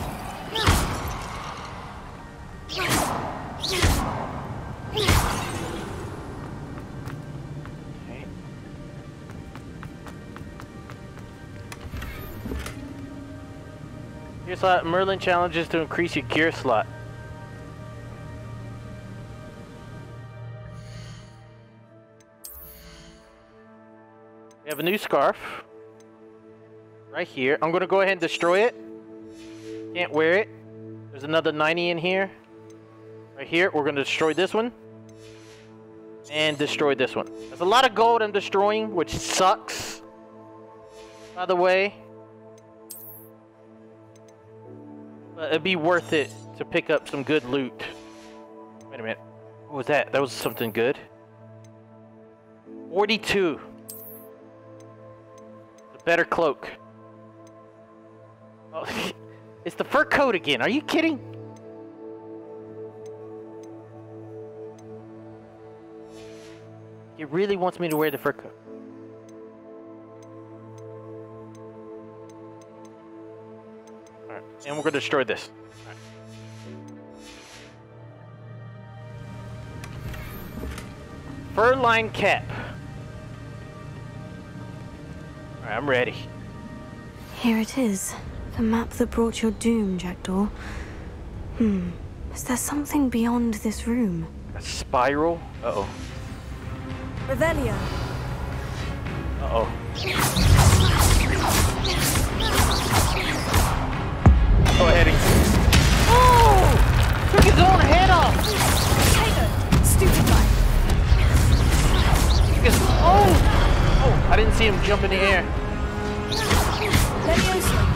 Gear slot. Merlin challenges to increase your gear slot. We have a new scarf. Right here. I'm gonna go ahead and destroy it. Can't wear it. There's another ninety in here. Right here. We're gonna destroy this one. And destroy this one. There's a lot of gold I'm destroying, which sucks. By the way. But it'd be worth it to pick up some good loot. Wait a minute. What was that? That was something good. forty-two. It's a better cloak. Oh, it's the fur coat again. Are you kidding? It really wants me to wear the fur coat. All right, and we're going to destroy this. All right. Fur lined cap. All right, I'm ready. Here it is. The map that brought your doom, Jackdaw. Hmm. Is there something beyond this room? A spiral? Uh-oh. Revelio. Uh-oh. Go ahead and... Oh! Took his own head off! Tiger! Stupid guy! His... Oh! Oh, I didn't see him jump in the air. Let me...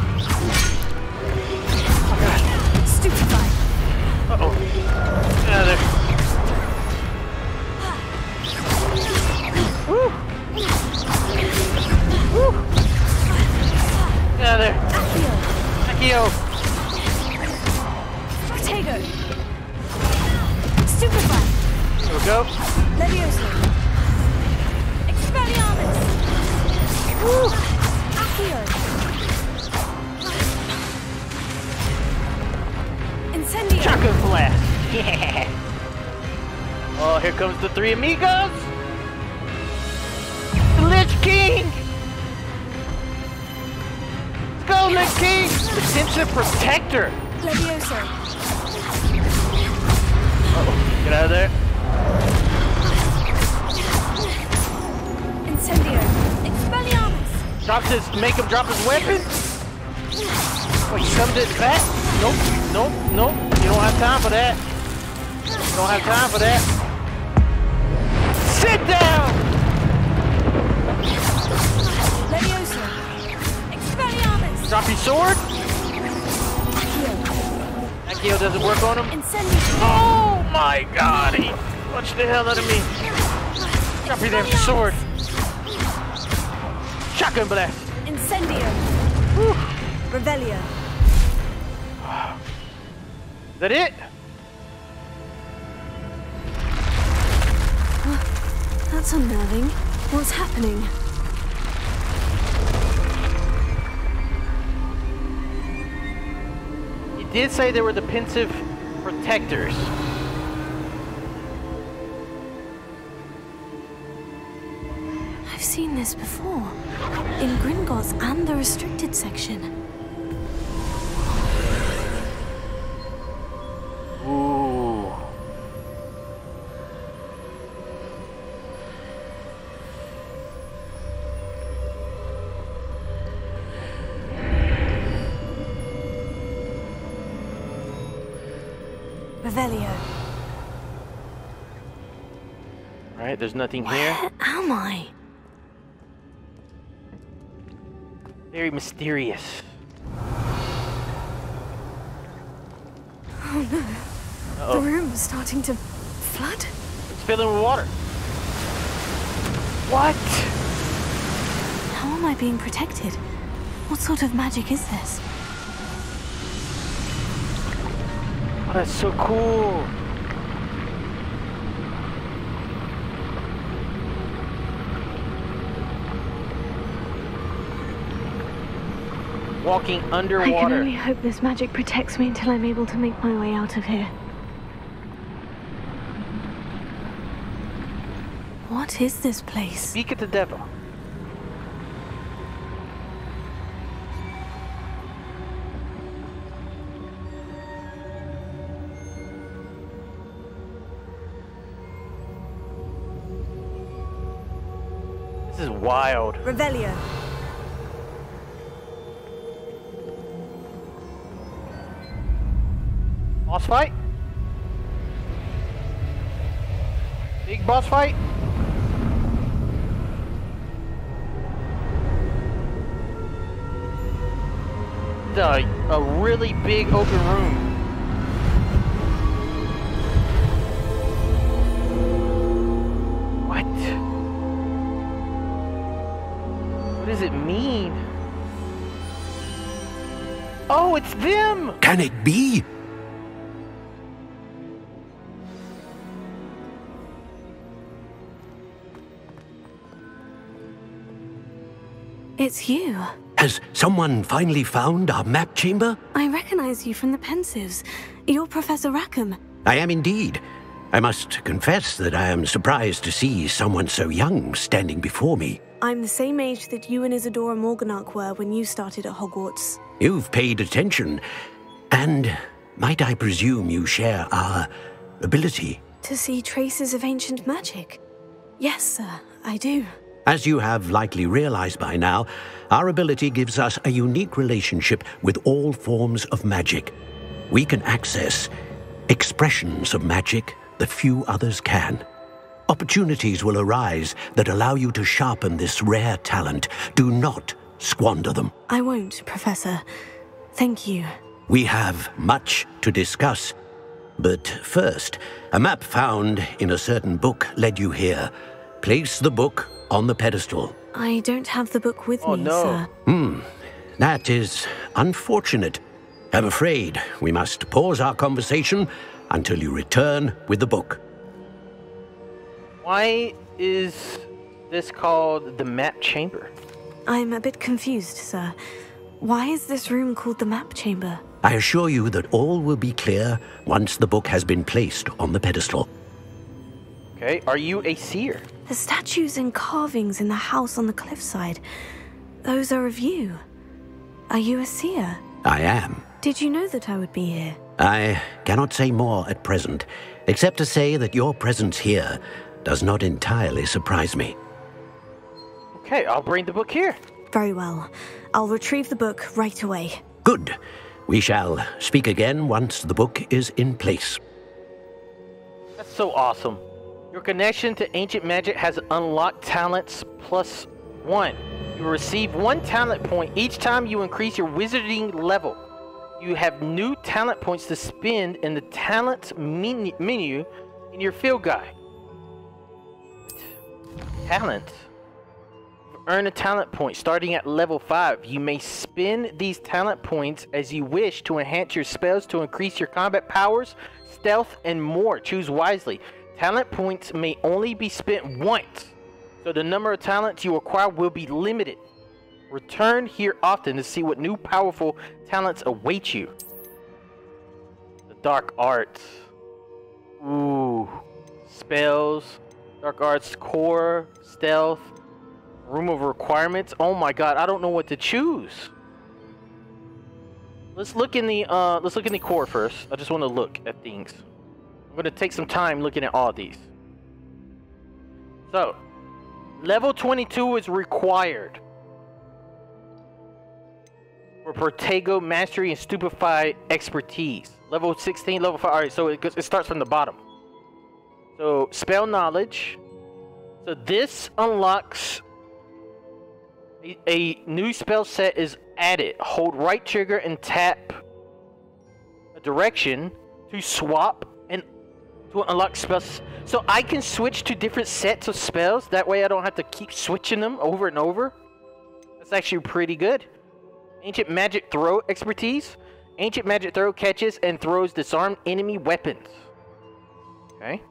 Uh-oh. Get out of there. Woo! Woo! Get out of there. Accio! Ortego! Stupefy! There we go. Levioso! Expelliarmus! Woo! Accio! Incendio! Choco blast! Yeah! Oh, here comes the three amigos! The Lich King! Let's go, Lich King! Redemption Protector! Leviosa! Uh-oh, get out of there. Incendio! Expelliarmus! Drops his, make him drop his weapon? Wait, he comes it back? Nope. Nope, nope, you don't have time for that. You don't have time for that. Sit down! Leviosa. Expelliarmus! Drop your sword. Accio. Accio doesn't work on him. Incendio. Oh my god, he punched the hell out of me. Drop your damn sword. Shotgun blast. Incendio. Whew. Revelio. Is that it? Well, that's unnerving. What's happening? It did say there were the pensive protectors. I've seen this before. In Gringotts and the restricted section. Revelio. Alright, there's nothing here. Where am I? Very mysterious. Oh no. Uh-oh. The room is starting to flood. It's filling with water. What? How am I being protected? What sort of magic is this? Oh, that's so cool. Walking underwater. I can only hope this magic protects me until I'm able to make my way out of here. What is this place? Speak at the devil. This is wild. Revelio. Boss fight? Big boss fight? A, a really big open room. What? What does it mean? Oh, it's them! Can it be? It's you. Has someone finally found our map chamber? I recognize you from the Pensives. You're Professor Rackham. I am indeed. I must confess that I am surprised to see someone so young standing before me. I'm the same age that you and Isadora Morganach were when you started at Hogwarts. You've paid attention. And might I presume you share our ability? To see traces of ancient magic? Yes, sir, I do. As you have likely realized by now, our ability gives us a unique relationship with all forms of magic. We can access expressions of magic that few others can. Opportunities will arise that allow you to sharpen this rare talent. Do not squander them. I won't, Professor. Thank you. We have much to discuss. But first, a map found in a certain book led you here. Place the book on the pedestal. I don't have the book with oh, me, no. sir. Hmm. That is unfortunate. I'm afraid we must pause our conversation until you return with the book. Why is this called the Map Chamber? I'm a bit confused, sir. Why is this room called the Map Chamber? I assure you that all will be clear once the book has been placed on the pedestal. Okay, are you a seer? The statues and carvings in the house on the cliffside, those are of you. Are you a seer? I am. Did you know that I would be here? I cannot say more at present, except to say that your presence here does not entirely surprise me. Okay, I'll bring the book here. Very well. I'll retrieve the book right away. Good. We shall speak again once the book is in place. That's so awesome. Your connection to ancient magic has unlocked talents plus one. You receive one talent point each time you increase your wizarding level. You have new talent points to spend in the talents menu, menu in your field guide. Talent. Earn a talent point starting at level five. You may spend these talent points as you wish to enhance your spells, to increase your combat powers, stealth, and more. Choose wisely. Talent points may only be spent once, so the number of talents you acquire will be limited. Return here often to see what new powerful talents await you. The dark arts. Ooh. Spells. Dark arts core. Stealth. Room of requirements. Oh my god, I don't know what to choose. Let's look in the uh let's look in the core first. I just want to look at things. I'm going to take some time looking at all these. So, level twenty-two is required. for Protego Mastery and Stupefy Expertise. Level sixteen, level five. All right, so it, it starts from the bottom. So Spell Knowledge. So this unlocks a, a new spell set is added. Hold right trigger and tap a direction to swap and to unlock spells. So I can switch to different sets of spells. That way I don't have to keep switching them over and over. That's actually pretty good. Ancient Magic Throw Expertise. Ancient Magic Throw catches and throws disarmed enemy weapons. Okay.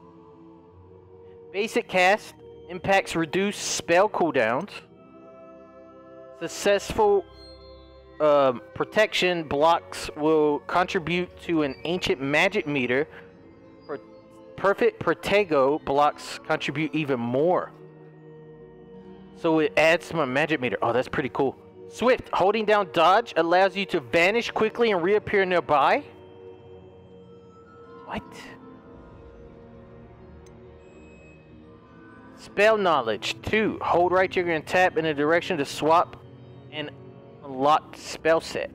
Basic Cast. Impacts reduce spell cooldowns. Successful um, protection blocks will contribute to an ancient magic meter. Per perfect Protego blocks contribute even more. So it adds to my magic meter. Oh, that's pretty cool. Swift. Holding down dodge allows you to vanish quickly and reappear nearby. What? Spell Knowledge, two. Hold right trigger and tap in a direction to swap and unlock spell set.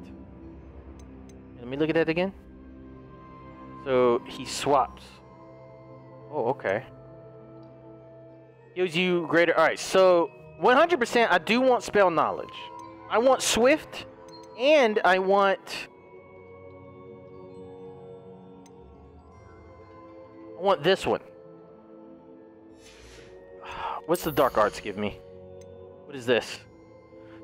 Let me look at that again. So, he swaps. Oh, okay. Gives you greater... Alright, so one hundred percent I do want Spell Knowledge. I want Swift, and I want... I want this one. What's the Dark Arts give me? What is this?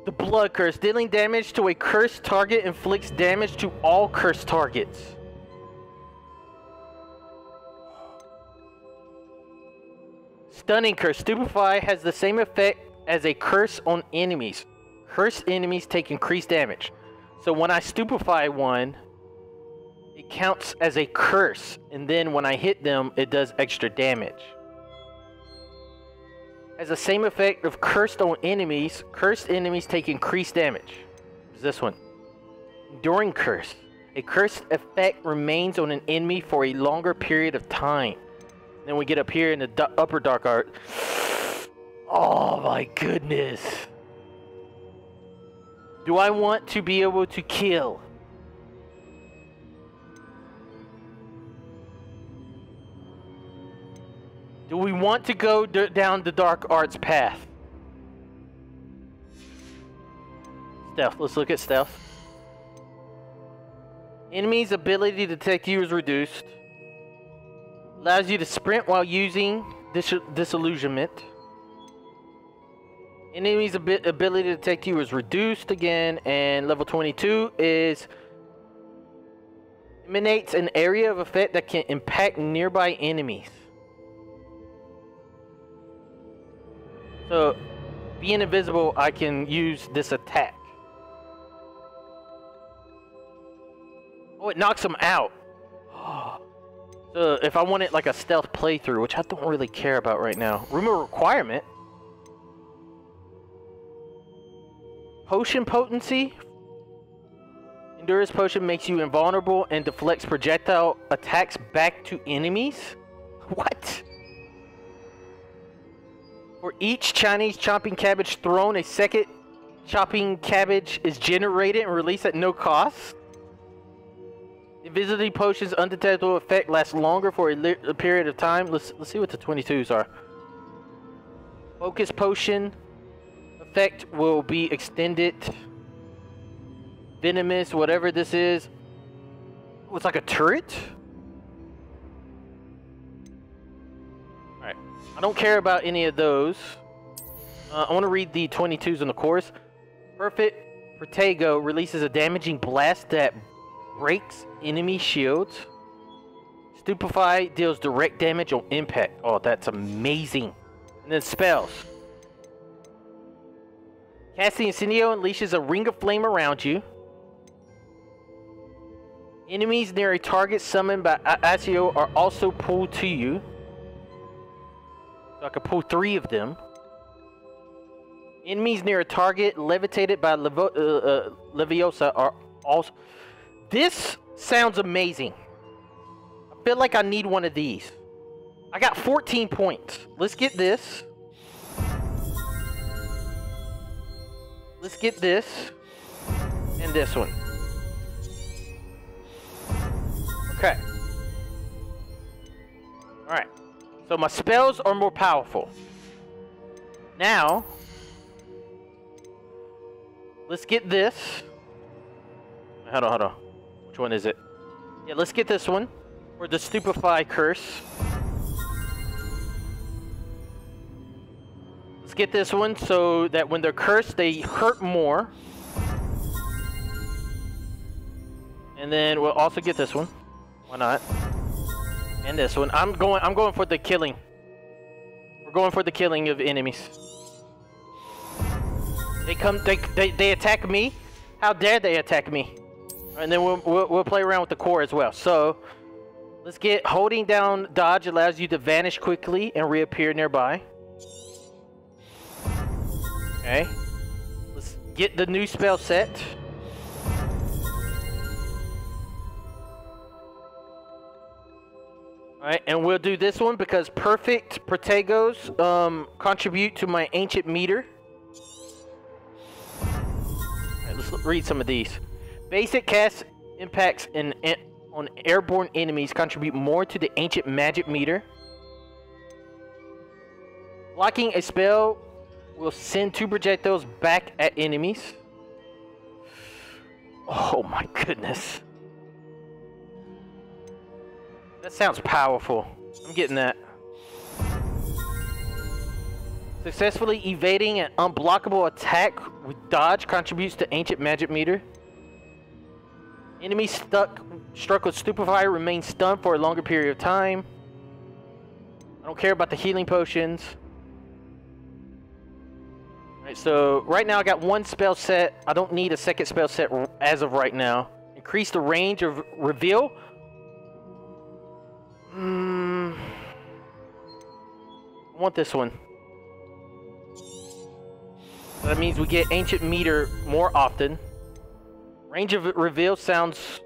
The Blood Curse. Dealing damage to a cursed target inflicts damage to all cursed targets. Stunning Curse. Stupefy has the same effect as a curse on enemies. Cursed enemies take increased damage. So when I stupefy one, it counts as a curse. And then when I hit them, it does extra damage. Has the same effect of cursed on enemies. Cursed enemies take increased damage. What's this one? Enduring Curse. A cursed effect remains on an enemy for a longer period of time. Then we get up here in the upper Dark Art. Oh my goodness. Do I want to be able to kill? Do we want to go d down the Dark Arts path? Stealth. Let's look at stealth. Enemies' ability to detect you is reduced. Allows you to sprint while using dis disillusionment. Enemies' ab ability to detect you is reduced again. And level twenty-two is... Emanates an area of effect that can impact nearby enemies. So, being invisible, I can use this attack. Oh, it knocks them out. So, if I wanted like a stealth playthrough, which I don't really care about right now. Room of Requirement. Potion Potency. Endurance Potion makes you invulnerable and deflects projectile attacks back to enemies. What? For each Chinese chopping cabbage thrown, a second chopping cabbage is generated and released at no cost. Invisibility potion's undetectable effect lasts longer for a, a period of time. Let's, let's see what the twenty-twos are. Focus potion effect will be extended. Venomous, whatever this is. Oh, it's like a turret? I don't care about any of those. Uh, I want to read the twenty-twos in the chorus. Perfect Protego releases a damaging blast that breaks enemy shields. Stupefy deals direct damage on impact. Oh, that's amazing. And then spells. Casting Incendio unleashes a ring of flame around you. Enemies near a target summoned by Accio are also pulled to you. So I could pull three of them. Enemies near a target levitated by Levo uh, uh, Leviosa are also... This sounds amazing. I feel like I need one of these. I got fourteen points. Let's get this. Let's get this. and this one. Okay. Alright. So my spells are more powerful. Now, let's get this. Hold on, hold on. Which one is it? Yeah, let's get this one. For the Stupefy Curse. Let's get this one so that when they're cursed, they hurt more. And then we'll also get this one. Why not? And this one. I'm going I'm going for the killing. We're going for the killing of enemies. They come they they, they attack me. How dare they attack me? And then we'll, we'll we'll play around with the core as well. So let's get holding down dodge allows you to vanish quickly and reappear nearby. Okay. Let's get the new spell set. Alright, and we'll do this one because perfect protegos um, contribute to my ancient meter. Alright, let's read some of these. Basic cast impacts in on airborne enemies contribute more to the ancient magic meter. Blocking a spell will send two projectiles back at enemies. Oh my goodness. That sounds powerful. I'm getting that. Successfully evading an unblockable attack with dodge contributes to ancient magic meter. Enemies stuck, struck with Stupefy remain stunned for a longer period of time. I don't care about the healing potions. Alright, so right now I got one spell set. I don't need a second spell set as of right now. Increase the range of reveal. Mm, I want this one. So that means we get ancient meter more often. Range of reveal sounds...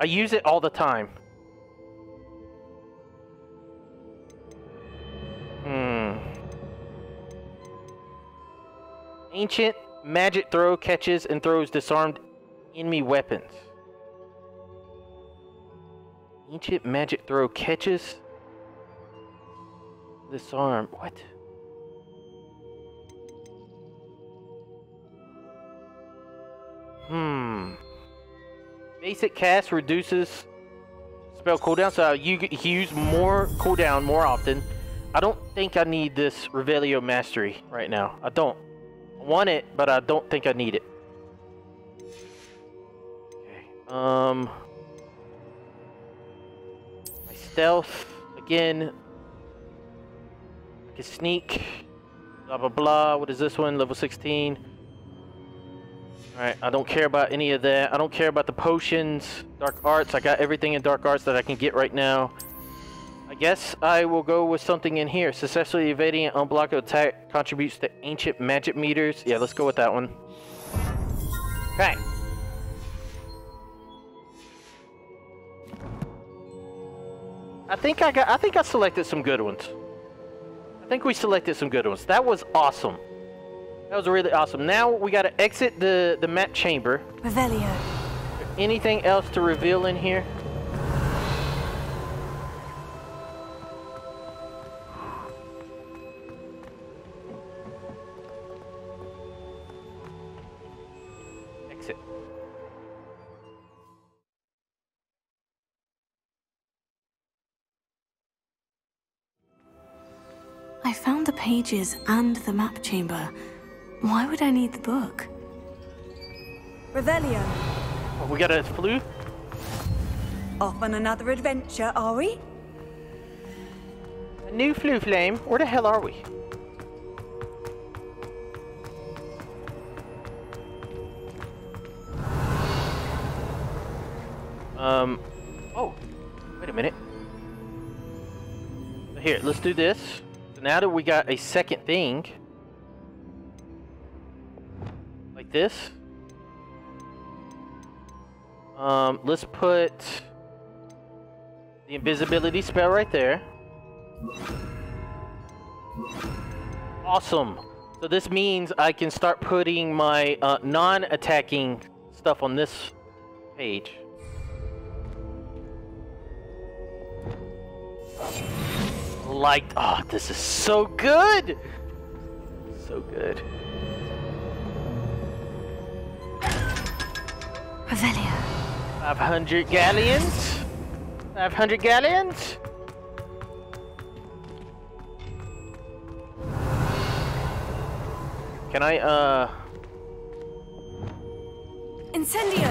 I use it all the time. Hmm. Ancient magic throw catches and throws disarmed enemy weapons. Ancient magic throw catches. Disarm. What? Hmm. Basic cast reduces spell cooldown, so you use more cooldown more often. I don't think I need this Revelio Mastery right now. I don't want it, but I don't think I need it. Okay. Um. My stealth again. I can sneak. Blah blah blah. What is this one? Level sixteen. Alright, I don't care about any of that. I don't care about the potions. Dark Arts, I got everything in Dark Arts that I can get right now. I guess I will go with something in here. Successfully evading an unblockable attack contributes to ancient magic meters. Yeah, let's go with that one. Okay. I think I got I think I selected some good ones. I think we selected some good ones. That was awesome. That was really awesome. Now we gotta exit the, the map chamber. Revelio. Anything else to reveal in here? Exit. I found the pages and the map chamber. Why would I need the book? Revelio. Oh, we got a flu? Off on another adventure, are we? A new flu flame? Where the hell are we? Um. Oh, wait a minute. Here, let's do this. So now that we got a second thing. This um let's put the invisibility spell right there. Awesome. So this means I can start putting my uh, non-attacking stuff on this page. Like, oh, this is so good! So good. Revelio. five hundred galleons? five hundred galleons? Can I, uh... Incendio!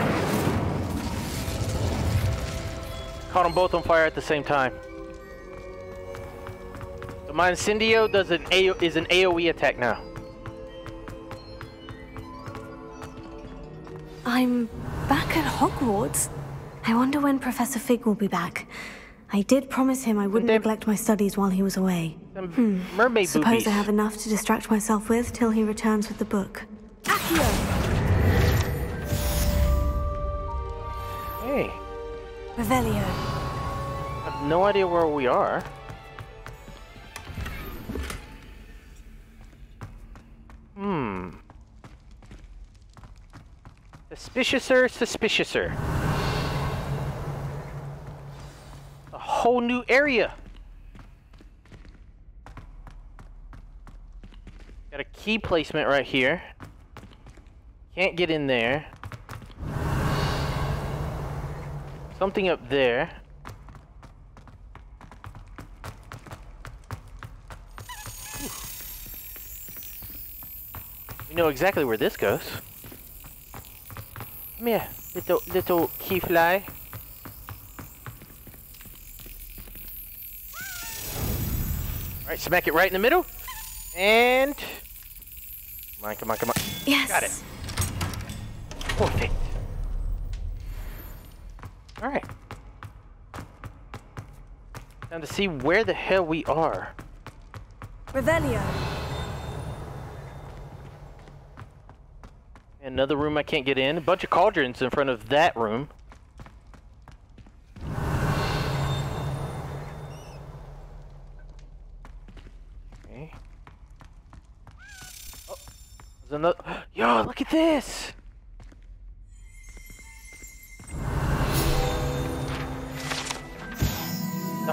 Caught them both on fire at the same time. So my Incendio does an A O is an AoE attack now. I'm back at Hogwarts. I wonder when Professor Fig will be back. I did promise him I wouldn't Dem neglect my studies while he was away. Hmm. Mermaid Suppose boobies. I have enough to distract myself with till he returns with the book. Accio! Hey. Revelio. I have no idea where we are. Hmm. Suspiciouser, suspiciouser. A whole new area. Got a key placement right here. Can't get in there. Something up there. Ooh. We know exactly where this goes. Come here, little, little key fly. Alright, smack it right in the middle. And... Come on, come on, come on. Yes. Got it. Perfect. Alright. Time to see where the hell we are. Revelio. Another room I can't get in. A bunch of cauldrons in front of that room. Okay. Oh, there's another. Yo, look at this! The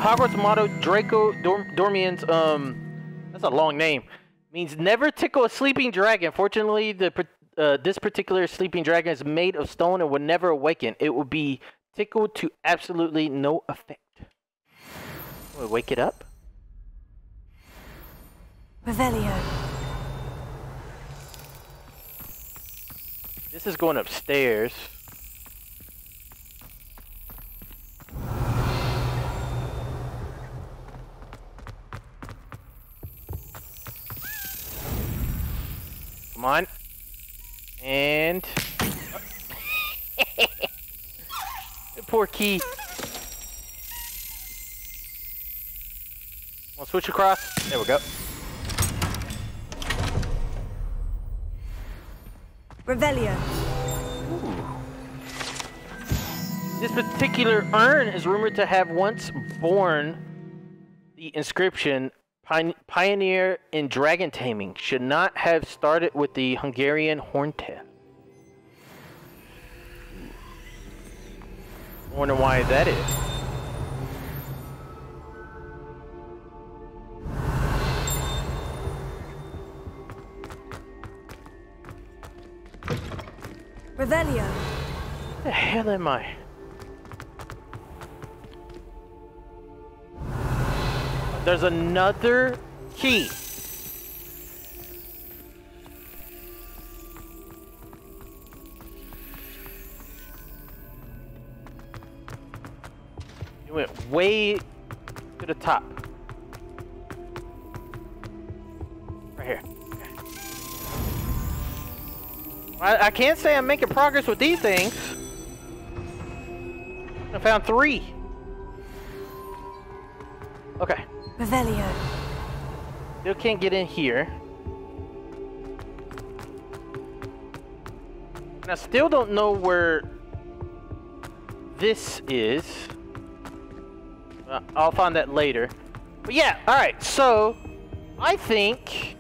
Hogwarts motto, Draco Dorm Dormiens, um, that's a long name, means never tickle a sleeping dragon. Fortunately, the Uh, this particular sleeping dragon is made of stone and will never awaken. It will be tickled to absolutely no effect. Will it wake it up? Revelio. This is going upstairs. Come on. And the poor key. We'll switch across. There we go. Revelio. Ooh. This particular urn is rumored to have once borne the inscription. Pioneer in dragon taming should not have started with the Hungarian horntail. Wonder why that is. Revelio. Where the hell am I? There's another key. It went way to the top. Right here. I, I can't say I'm making progress with these things. I found three. Okay. Revelio. Still can't get in here. And I still don't know where this is. Uh, I'll find that later. But yeah, alright, so I think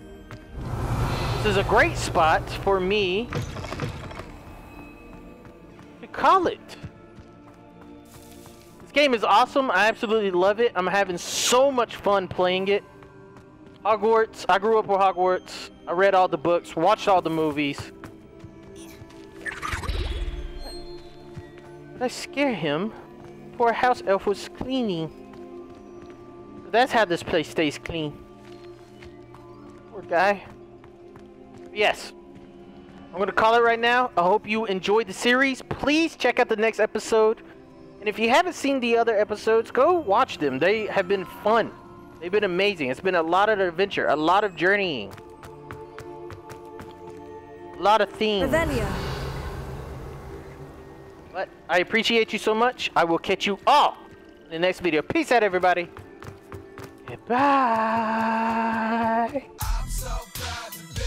This is a great spot for me to call it. This game is awesome. I absolutely love it. I'm having so much fun playing it. Hogwarts. I grew up with Hogwarts. I read all the books, watched all the movies. Did I scare him? Poor house elf was cleaning. That's how this place stays clean. Poor guy. Yes. I'm gonna call it right now. I hope you enjoyed the series. Please check out the next episode. And if you haven't seen the other episodes, go watch them. They have been fun. They've been amazing. It's been a lot of adventure, a lot of journeying. A lot of themes. Avelia. But I appreciate you so much. I will catch you all in the next video. Peace out, everybody. Goodbye. I'm so proud to be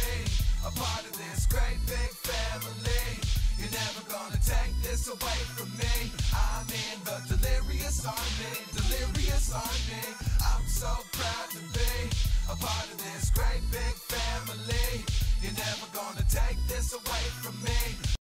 a part of this great big family. You're never gonna take this away from me. I'm in the delirious army, delirious army. I'm so proud to be a part of this great big family. You're never gonna take this away from me.